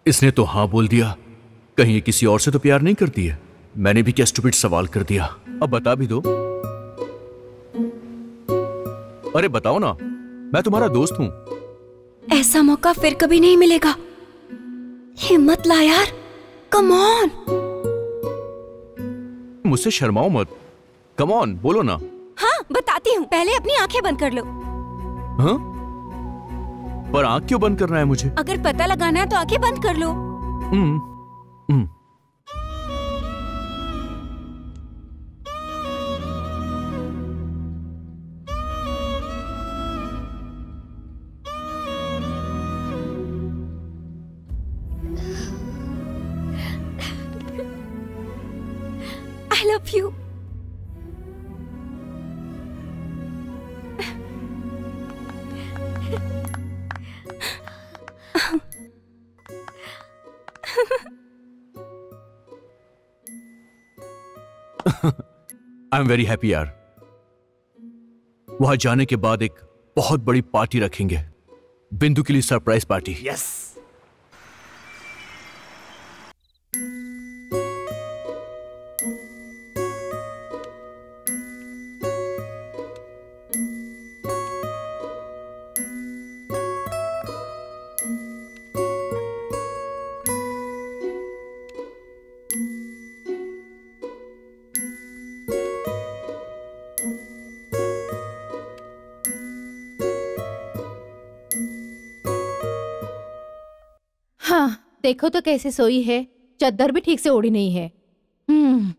इसने तो हाँ बोल दिया, कहीं किसी और से तो प्यार नहीं करती है। मैंने भी क्या स्टूपिड सवाल कर दिया, अब बता भी दो। अरे बताओ ना, मैं तुम्हारा दोस्त हूँ। ऐसा मौका फिर कभी नहीं मिलेगा। हिम्मत ला यार, कम ऑन। मुझसे शर्माओ मत, कम ऑन बोलो ना। हाँ बताती हूँ, पहले अपनी आंखें बंद कर लो। हाँ? पर आँख क्यों बंद करना है मुझे? अगर पता लगाना है तो आंखें बंद कर लो। Hmm hmm. I am very happy यार। वहां जाने के बाद एक बहुत बड़ी पार्टी रखेंगे, बिंदु के लिए सरप्राइज पार्टी। यस। देखो तो कैसे सोई है, चादर भी ठीक से ओढ़ी नहीं है। हम्म।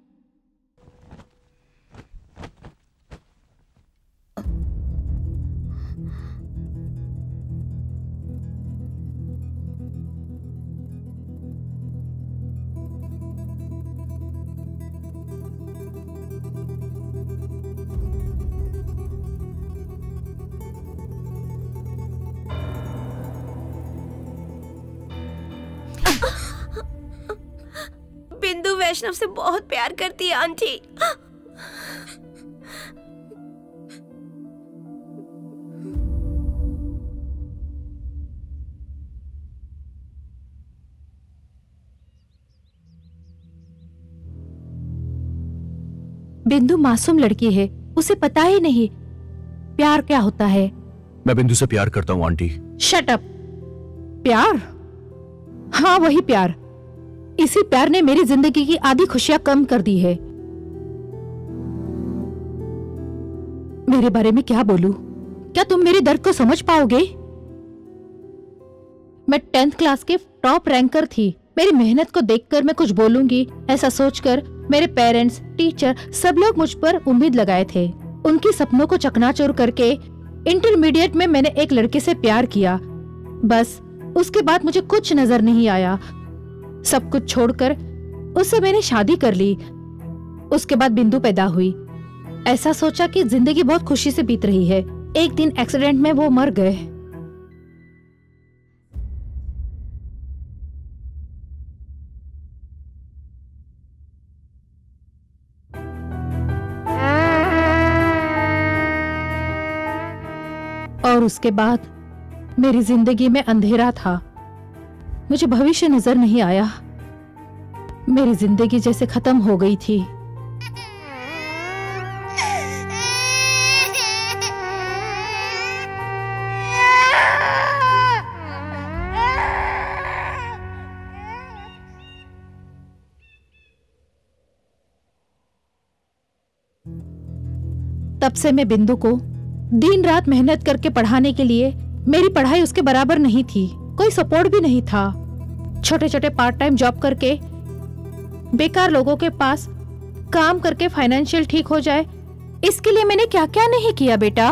वैष्णव से बहुत प्यार करती है आंटी। बिंदु मासूम लड़की है, उसे पता ही नहीं प्यार क्या होता है। मैं बिंदु से प्यार करता हूँ आंटी। Shut up. प्यार? हाँ वही प्यार। इसी प्यार ने मेरी जिंदगी की आधी खुशियां कम कर दी है। मेरे बारे में क्या बोलूं? क्या तुम मेरे दर्द को समझ पाओगे? मैं टेंथ क्लास के टॉप रैंकर थी। मेरी मेहनत को देखकर मैं कुछ बोलूंगी ऐसा सोचकर मेरे पेरेंट्स, टीचर सब लोग मुझ पर उम्मीद लगाए थे। उनके सपनों को चकनाचूर करके इंटरमीडिएट में मैंने एक लड़के से प्यार किया। बस उसके बाद मुझे कुछ नजर नहीं आया। सब कुछ छोड़कर उससे मैंने शादी कर ली। उसके बाद बिंदु पैदा हुई। ऐसा सोचा कि जिंदगी बहुत खुशी से बीत रही है। एक दिन एक्सीडेंट में वो मर गए। और उसके बाद मेरी जिंदगी में अंधेरा था। मुझे भविष्य नजर नहीं आया। मेरी जिंदगी जैसे खत्म हो गई थी। तब से मैं बिंदु को दिन रात मेहनत करके पढ़ाने के लिए, मेरी पढ़ाई उसके बराबर नहीं थी, कोई सपोर्ट भी नहीं था। छोटे छोटे पार्ट टाइम जॉब करके बेकार लोगों के पास काम करके फाइनेंशियल ठीक हो जाए, इसके लिए मैंने क्या क्या नहीं किया बेटा।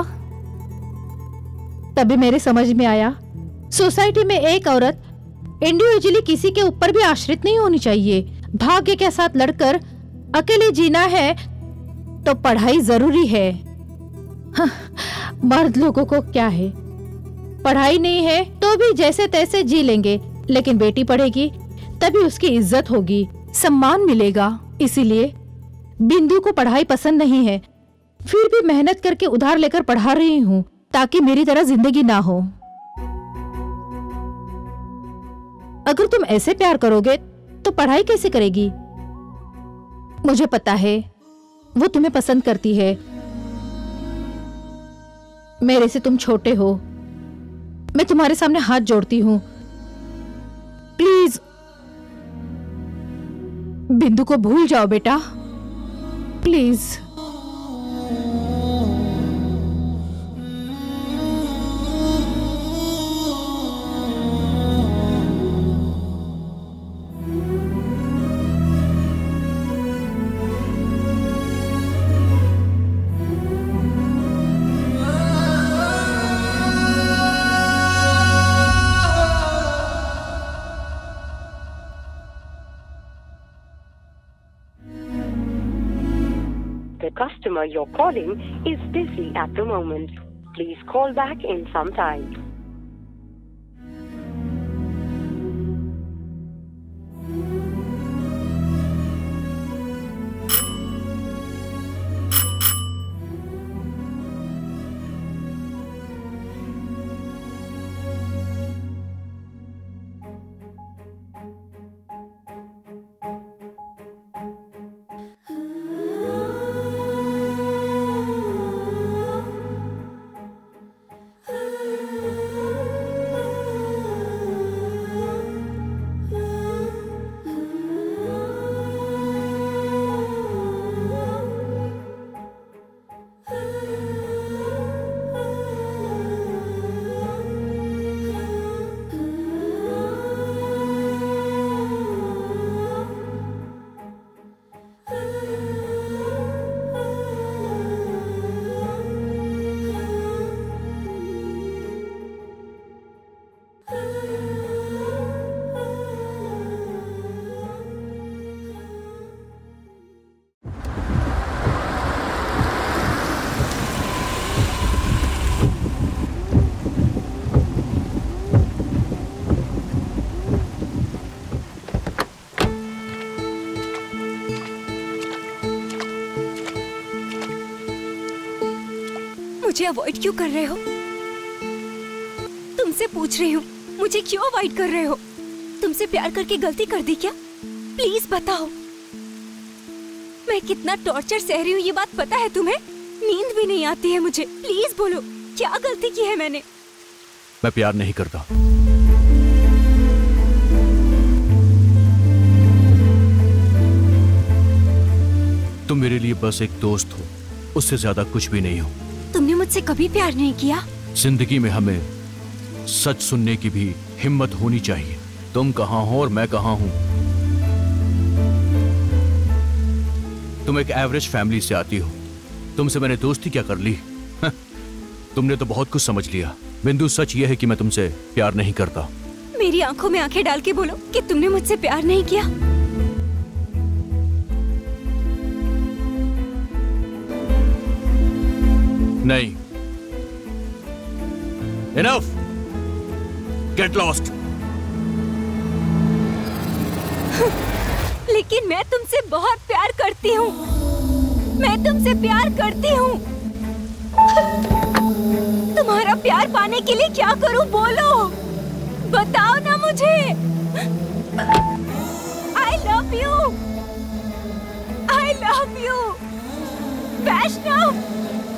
तभी मेरे समझ में आया सोसाइटी में एक औरत इंडिविजुअली किसी के ऊपर भी आश्रित नहीं होनी चाहिए। भाग्य के साथ लड़कर अकेले जीना है तो पढ़ाई जरूरी है। हाँ, मर्द लोगों को क्या है, पढ़ाई नहीं है तो भी जैसे तैसे जी लेंगे, लेकिन बेटी पढ़ेगी तभी उसकी इज्जत होगी, सम्मान मिलेगा। इसीलिए बिंदु को पढ़ाई पसंद नहीं है, फिर भी मेहनत करके उधार लेकर पढ़ा रही हूँ ताकि मेरी तरह जिंदगी ना हो। अगर तुम ऐसे प्यार करोगे तो पढ़ाई कैसे करेगी? मुझे पता है वो तुम्हें पसंद करती है, मेरे से तुम छोटे हो। मैं तुम्हारे सामने हाथ जोड़ती हूं, प्लीज बिंदु को भूल जाओ बेटा, please. Customer you're calling is busy at the moment. Please call back in some time. मुझे अवॉइड क्यों कर रहे हो? तुमसे पूछ रही हूँ, मुझे क्यों अवॉइड कर रहे हो? तुमसे प्यार करके गलती कर दी क्या? प्लीज बताओ। मैं कितना टॉर्चर सह रही हूँ ये बात पता है तुम्हें? नींद भी नहीं आती है मुझे। प्लीज बोलो, क्या गलती की है मैंने? मैं प्यार नहीं करता। तुम मेरे लिए बस एक दोस्त हो, उससे ज्यादा कुछ भी नहीं हो। तुमने मुझसे कभी प्यार नहीं किया। जिंदगी में हमें सच सुनने की भी हिम्मत होनी चाहिए। तुम कहाँ हो और मैं कहाँ हूँ? तुम एक एवरेज फैमिली से आती हो, तुमसे मैंने दोस्ती क्या कर ली? तुमने तो बहुत कुछ समझ लिया बिंदु। सच यह है कि मैं तुमसे प्यार नहीं करता। मेरी आंखों में आंखें डाल के बोलो कि तुमने मुझसे प्यार नहीं किया। नहीं। Enough. Get lost. लेकिन मैं तुमसे बहुत प्यार करती हूँ। मैं तुमसे प्यार करती हूँ। तुम्हारा प्यार पाने के लिए क्या करूँ बोलो? बताओ ना मुझे। I love you. I love you. वैष्णव.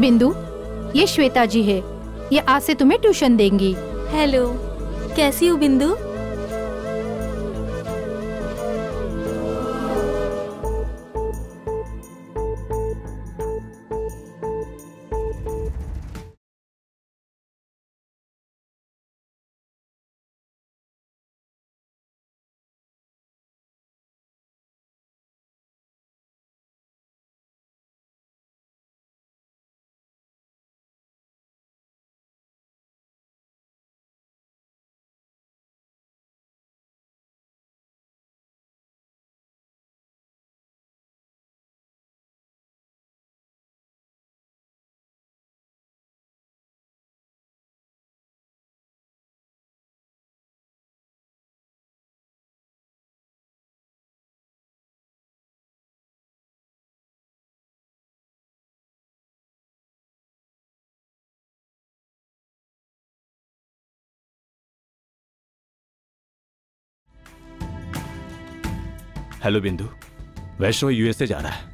बिंदु, ये श्वेता जी है, ये आज से तुम्हें ट्यूशन देंगी। हेलो, कैसी हो बिंदु? हेलो बिंदु, वैष्णो यूएसए जा रहा है।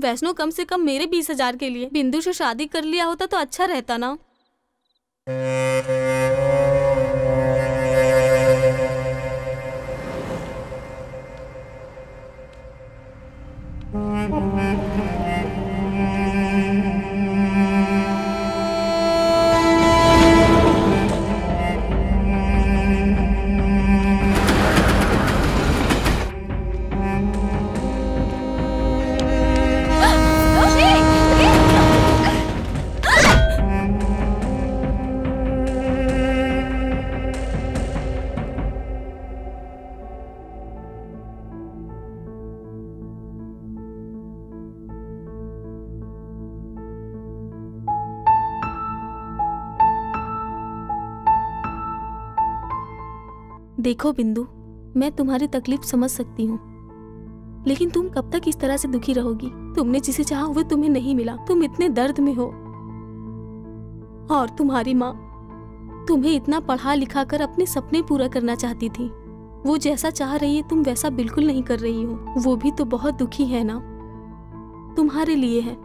वैष्णो कम से कम मेरे बीस हजार के लिए बिंदु से शादी कर लिया होता तो अच्छा रहता ना। देखो बिंदु, मैं तुम्हारी तकलीफ समझ सकती हूँ, लेकिन तुम कब तक इस तरह से दुखी रहोगी? तुमने जिसे चाहा वो तुम्हें नहीं मिला, तुम इतने दर्द में हो। और तुम्हारी माँ तुम्हें इतना पढ़ा लिखा कर अपने सपने पूरा करना चाहती थी। वो जैसा चाह रही है तुम वैसा बिल्कुल नहीं कर रही हो। वो भी तो बहुत दुखी है ना। तुम्हारे लिए है,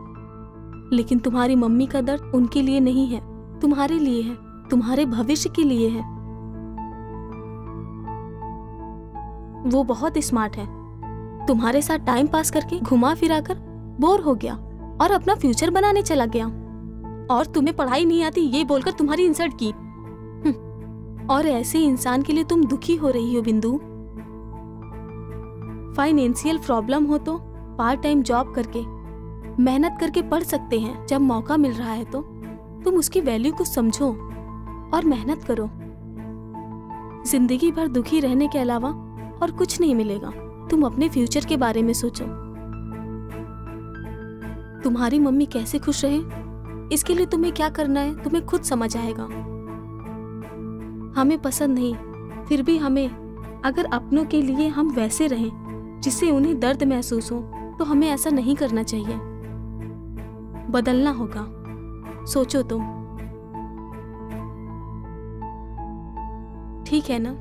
लेकिन तुम्हारी मम्मी का दर्द उनके लिए नहीं है, तुम्हारे लिए है, तुम्हारे भविष्य के लिए है। वो बहुत स्मार्ट है, तुम्हारे साथ टाइम पास करके घुमा फिरा कर बोर हो गया और अपना फ्यूचर बनाने चला गया। और तुम्हें पढ़ाई नहीं आती ये बोलकर तुम्हारी इंसल्ट की। और ऐसे इंसान के लिए तुम दुखी हो रही हो बिंदु। फाइनेंशियल प्रॉब्लम हो तो पार्ट टाइम जॉब करके मेहनत करके पढ़ सकते हैं। जब मौका मिल रहा है तो तुम उसकी वैल्यू को समझो और मेहनत करो। जिंदगी भर दुखी रहने के अलावा और कुछ नहीं मिलेगा। तुम अपने फ्यूचर के बारे में सोचो। तुम्हारी मम्मी कैसे खुश रहे इसके लिए तुम्हें क्या करना है तुम्हें खुद समझ आएगा। हमें पसंद नहीं, फिर भी हमें अगर अपनों के लिए हम वैसे रहें जिससे उन्हें दर्द महसूस हो तो हमें ऐसा नहीं करना चाहिए। बदलना होगा, सोचो तुम। ठीक है ना?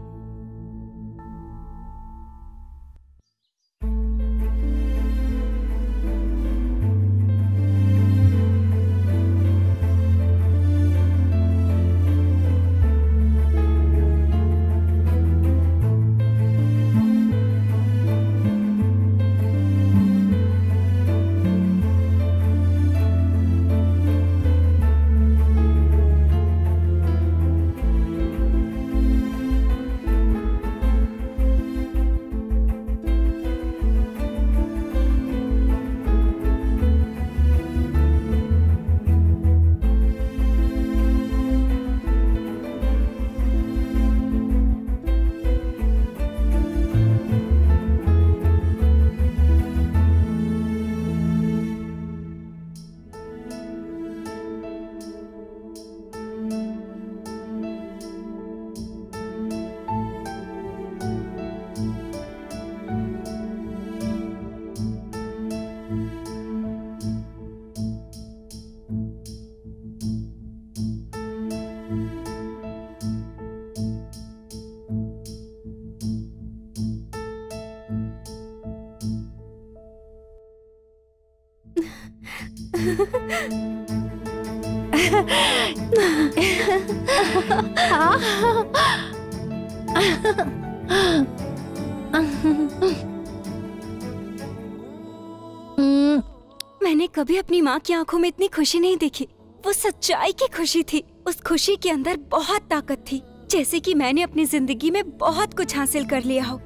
मैंने कभी अपनी माँ की आंखों में इतनी खुशी नहीं देखी। वो सच्चाई की खुशी थी। उस खुशी के अंदर बहुत ताकत थी, जैसे कि मैंने अपनी जिंदगी में बहुत कुछ हासिल कर लिया हो।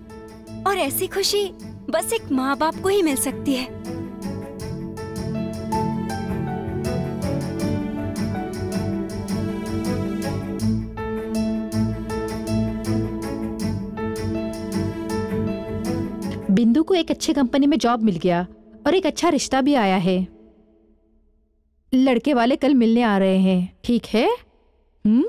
और ऐसी खुशी बस एक माँ बाप को ही मिल सकती है। बिंदु को एक अच्छी कंपनी में जॉब मिल गया और एक अच्छा रिश्ता भी आया है। लड़के वाले कल मिलने आ रहे हैं, ठीक है? हम्म।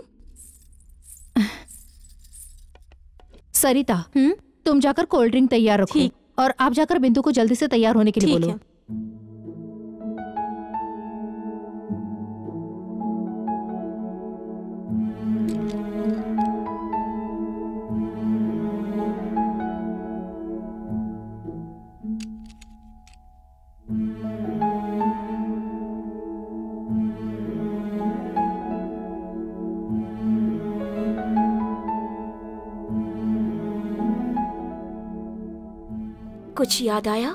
सरिता, हुँ? तुम जाकर कोल्ड ड्रिंक तैयार रखो और आप जाकर बिंदु को जल्दी से तैयार होने के लिए बोलो। कुछ याद आया?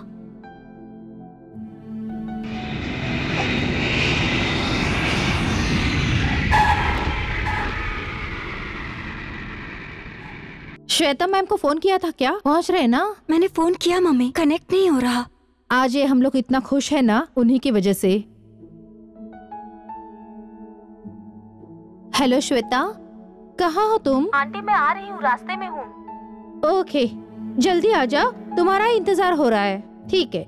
श्वेता मैम को फोन किया था क्या? पहुंच रहे ना? मैंने फोन किया मम्मी, कनेक्ट नहीं हो रहा। आज ये हम लोग इतना खुश है ना, उन्हीं की वजह से। हेलो श्वेता, कहाँ हो तुम? आंटी मैं आ रही हूँ, रास्ते में हूँ। ओके जल्दी आ जाओ, तुम्हारा इंतजार हो रहा है। ठीक है,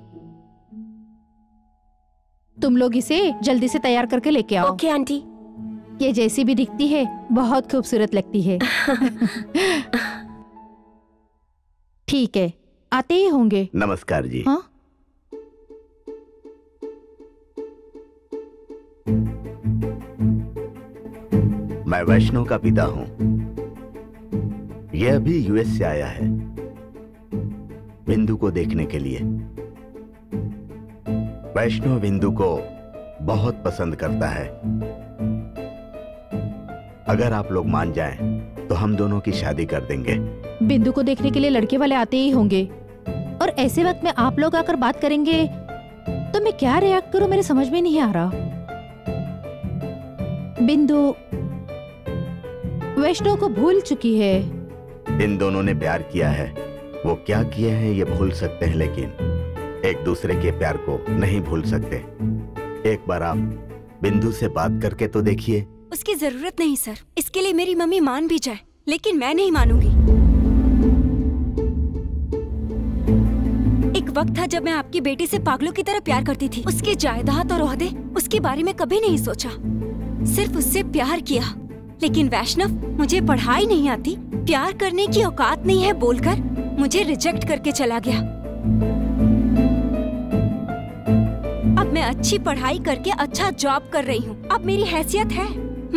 तुम लोग इसे जल्दी से तैयार करके लेके आओ। Okay aunty. ये जैसी भी दिखती है बहुत खूबसूरत लगती है। ठीक है, आते ही होंगे। नमस्कार जी। हाँ? मैं वैष्णो का पिता हूं। यह भी यूएस से आया है बिंदु को देखने के लिए। वैष्णो बिंदु को बहुत पसंद करता है। अगर आप लोग मान जाएं, तो हम दोनों की शादी कर देंगे। बिंदु को देखने के लिए लड़के वाले आते ही होंगे और ऐसे वक्त में आप लोग आकर बात करेंगे तो मैं क्या रिएक्ट करूं, मेरे समझ में नहीं आ रहा। बिंदु वैष्णो को भूल चुकी है। इन दोनों ने प्यार किया है, वो क्या किए हैं ये भूल सकते हैं लेकिन एक दूसरे के प्यार को नहीं भूल सकते। एक बार आप बिंदु से बात करके तो देखिए। उसकी जरूरत नहीं सर, इसके लिए मेरी मम्मी मान भी जाए लेकिन मैं नहीं मानूंगी। एक वक्त था जब मैं आपकी बेटी से पागलों की तरह प्यार करती थी। उसकी जायदाद और ओहदे, उसके बारे में कभी नहीं सोचा, सिर्फ उससे प्यार किया। लेकिन वैष्णव, मुझे पढ़ाई नहीं आती, प्यार करने की औकात नहीं है बोलकर मुझे रिजेक्ट करके चला गया। अब मैं अच्छी पढ़ाई करके अच्छा जॉब कर रही हूँ, अब मेरी हैसियत है।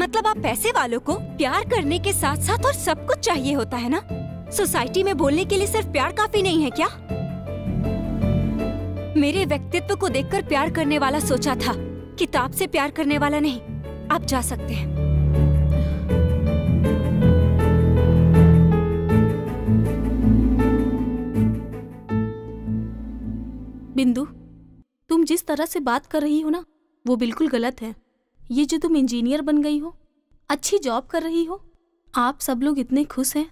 मतलब आप पैसे वालों को प्यार करने के साथ साथ और सब कुछ चाहिए होता है ना। सोसाइटी में बोलने के लिए सिर्फ प्यार काफी नहीं है क्या? मेरे व्यक्तित्व को देखकर प्यार करने वाला सोचा था, किताब से प्यार करने वाला नहीं। आप जा सकते हैं। बिंदु, तुम जिस तरह से बात कर रही हो ना, वो बिल्कुल गलत है। ये जो तुम इंजीनियर बन गई हो, अच्छी जॉब कर रही हो, आप सब लोग इतने खुश हैं,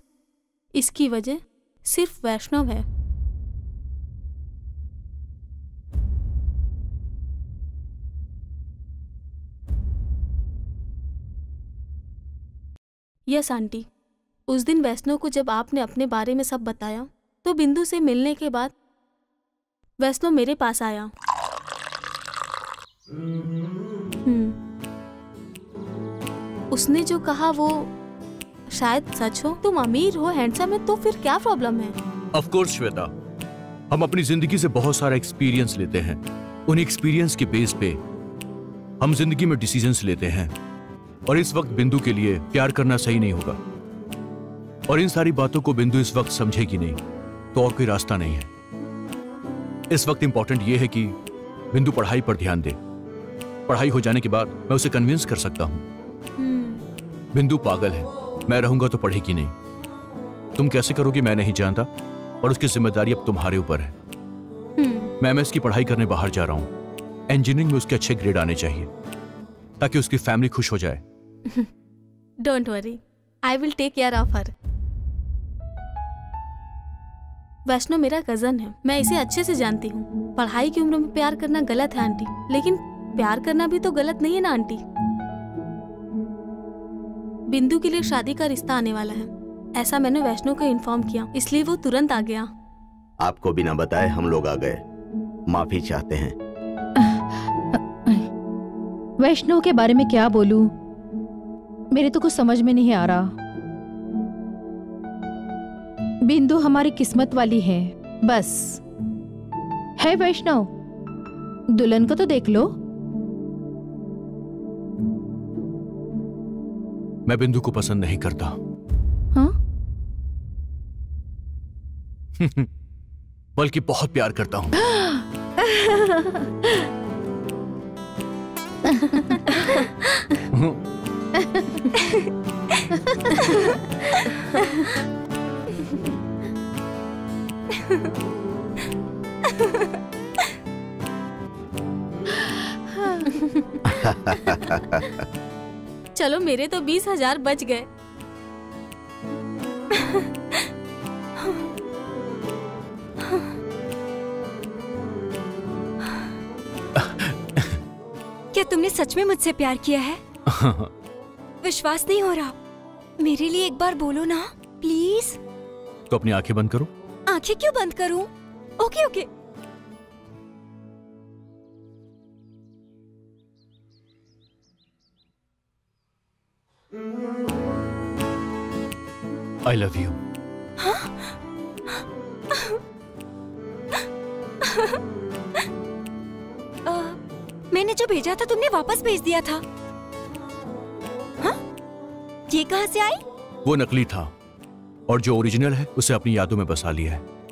इसकी वजह सिर्फ वैष्णव है। यस आंटी, उस दिन वैष्णव को जब आपने अपने बारे में सब बताया तो बिंदु से मिलने के बाद वैष्णव मेरे पास आया। उसने जो कहा वो शायद सच हो। तुम अमीर हो, हैंडसम है, तो फिर क्या प्रॉब्लम है? ऑफ कोर्स श्वेता, हम अपनी जिंदगी से बहुत सारा एक्सपीरियंस लेते हैं। उन एक्सपीरियंस के बेस पे हम जिंदगी में डिसीजंस लेते हैं और इस वक्त बिंदु के लिए प्यार करना सही नहीं होगा। और इन सारी बातों को बिंदु इस वक्त समझेगी नहीं तो और कोई रास्ता नहीं है। इस वक्त इम्पोर्टेंट ये है कि बिंदु पढ़ाई पर ध्यान दे। पढ़ाई हो जाने के बाद मैं उसे कन्विंस कर सकता हूँ। hmm. बिंदु पागल है, मैं रहूंगा तो पढ़ेगी नहीं। तुम कैसे करोगी मैं नहीं जानता और उसकी जिम्मेदारी अब तुम्हारे ऊपर है। hmm. मैं एमएस की पढ़ाई करने बाहर जा रहा हूँ। इंजीनियरिंग में उसके अच्छे ग्रेड आने चाहिए ताकि उसकी फैमिली खुश हो जाए। Don't worry, I will take care of her. Vaishno मेरा कजन है, मैं इसे अच्छे से जानती हूँ। पढ़ाई की उम्र में प्यार करना गलत है आंटी, लेकिन प्यार करना भी तो गलत नहीं है ना आंटी। बिंदु के लिए शादी का रिश्ता आने वाला है, ऐसा मैंने वैष्णो को इन्फॉर्म किया, इसलिए वो तुरंत आ गया। आपको बिना बताए हम लोग आ गए, माफी चाहते हैं। वैष्णो के बारे में क्या बोलूं, मेरे तो कुछ समझ में नहीं आ रहा। बिंदु हमारी किस्मत वाली है, बस है। वैष्णव, दुल्हन को तो देख लो। मैं बिंदु को पसंद नहीं करता। हाँ? बल्कि बहुत प्यार करता हूं। चलो मेरे तो बीस हजार बच गए। क्या तुमने सच में मुझसे प्यार किया है? विश्वास नहीं हो रहा। मेरे लिए एक बार बोलो ना प्लीज। तो अपनी आंखें बंद करो। आंखें क्यों बंद करूं? Okay okay. I love you. मैंने जो भेजा था तुमने वापस भेज दिया था। हाँ? ये कहाँ से आई? वो नकली था और जो ओरिजिनल है उसे अपनी यादों में बसा लिया है।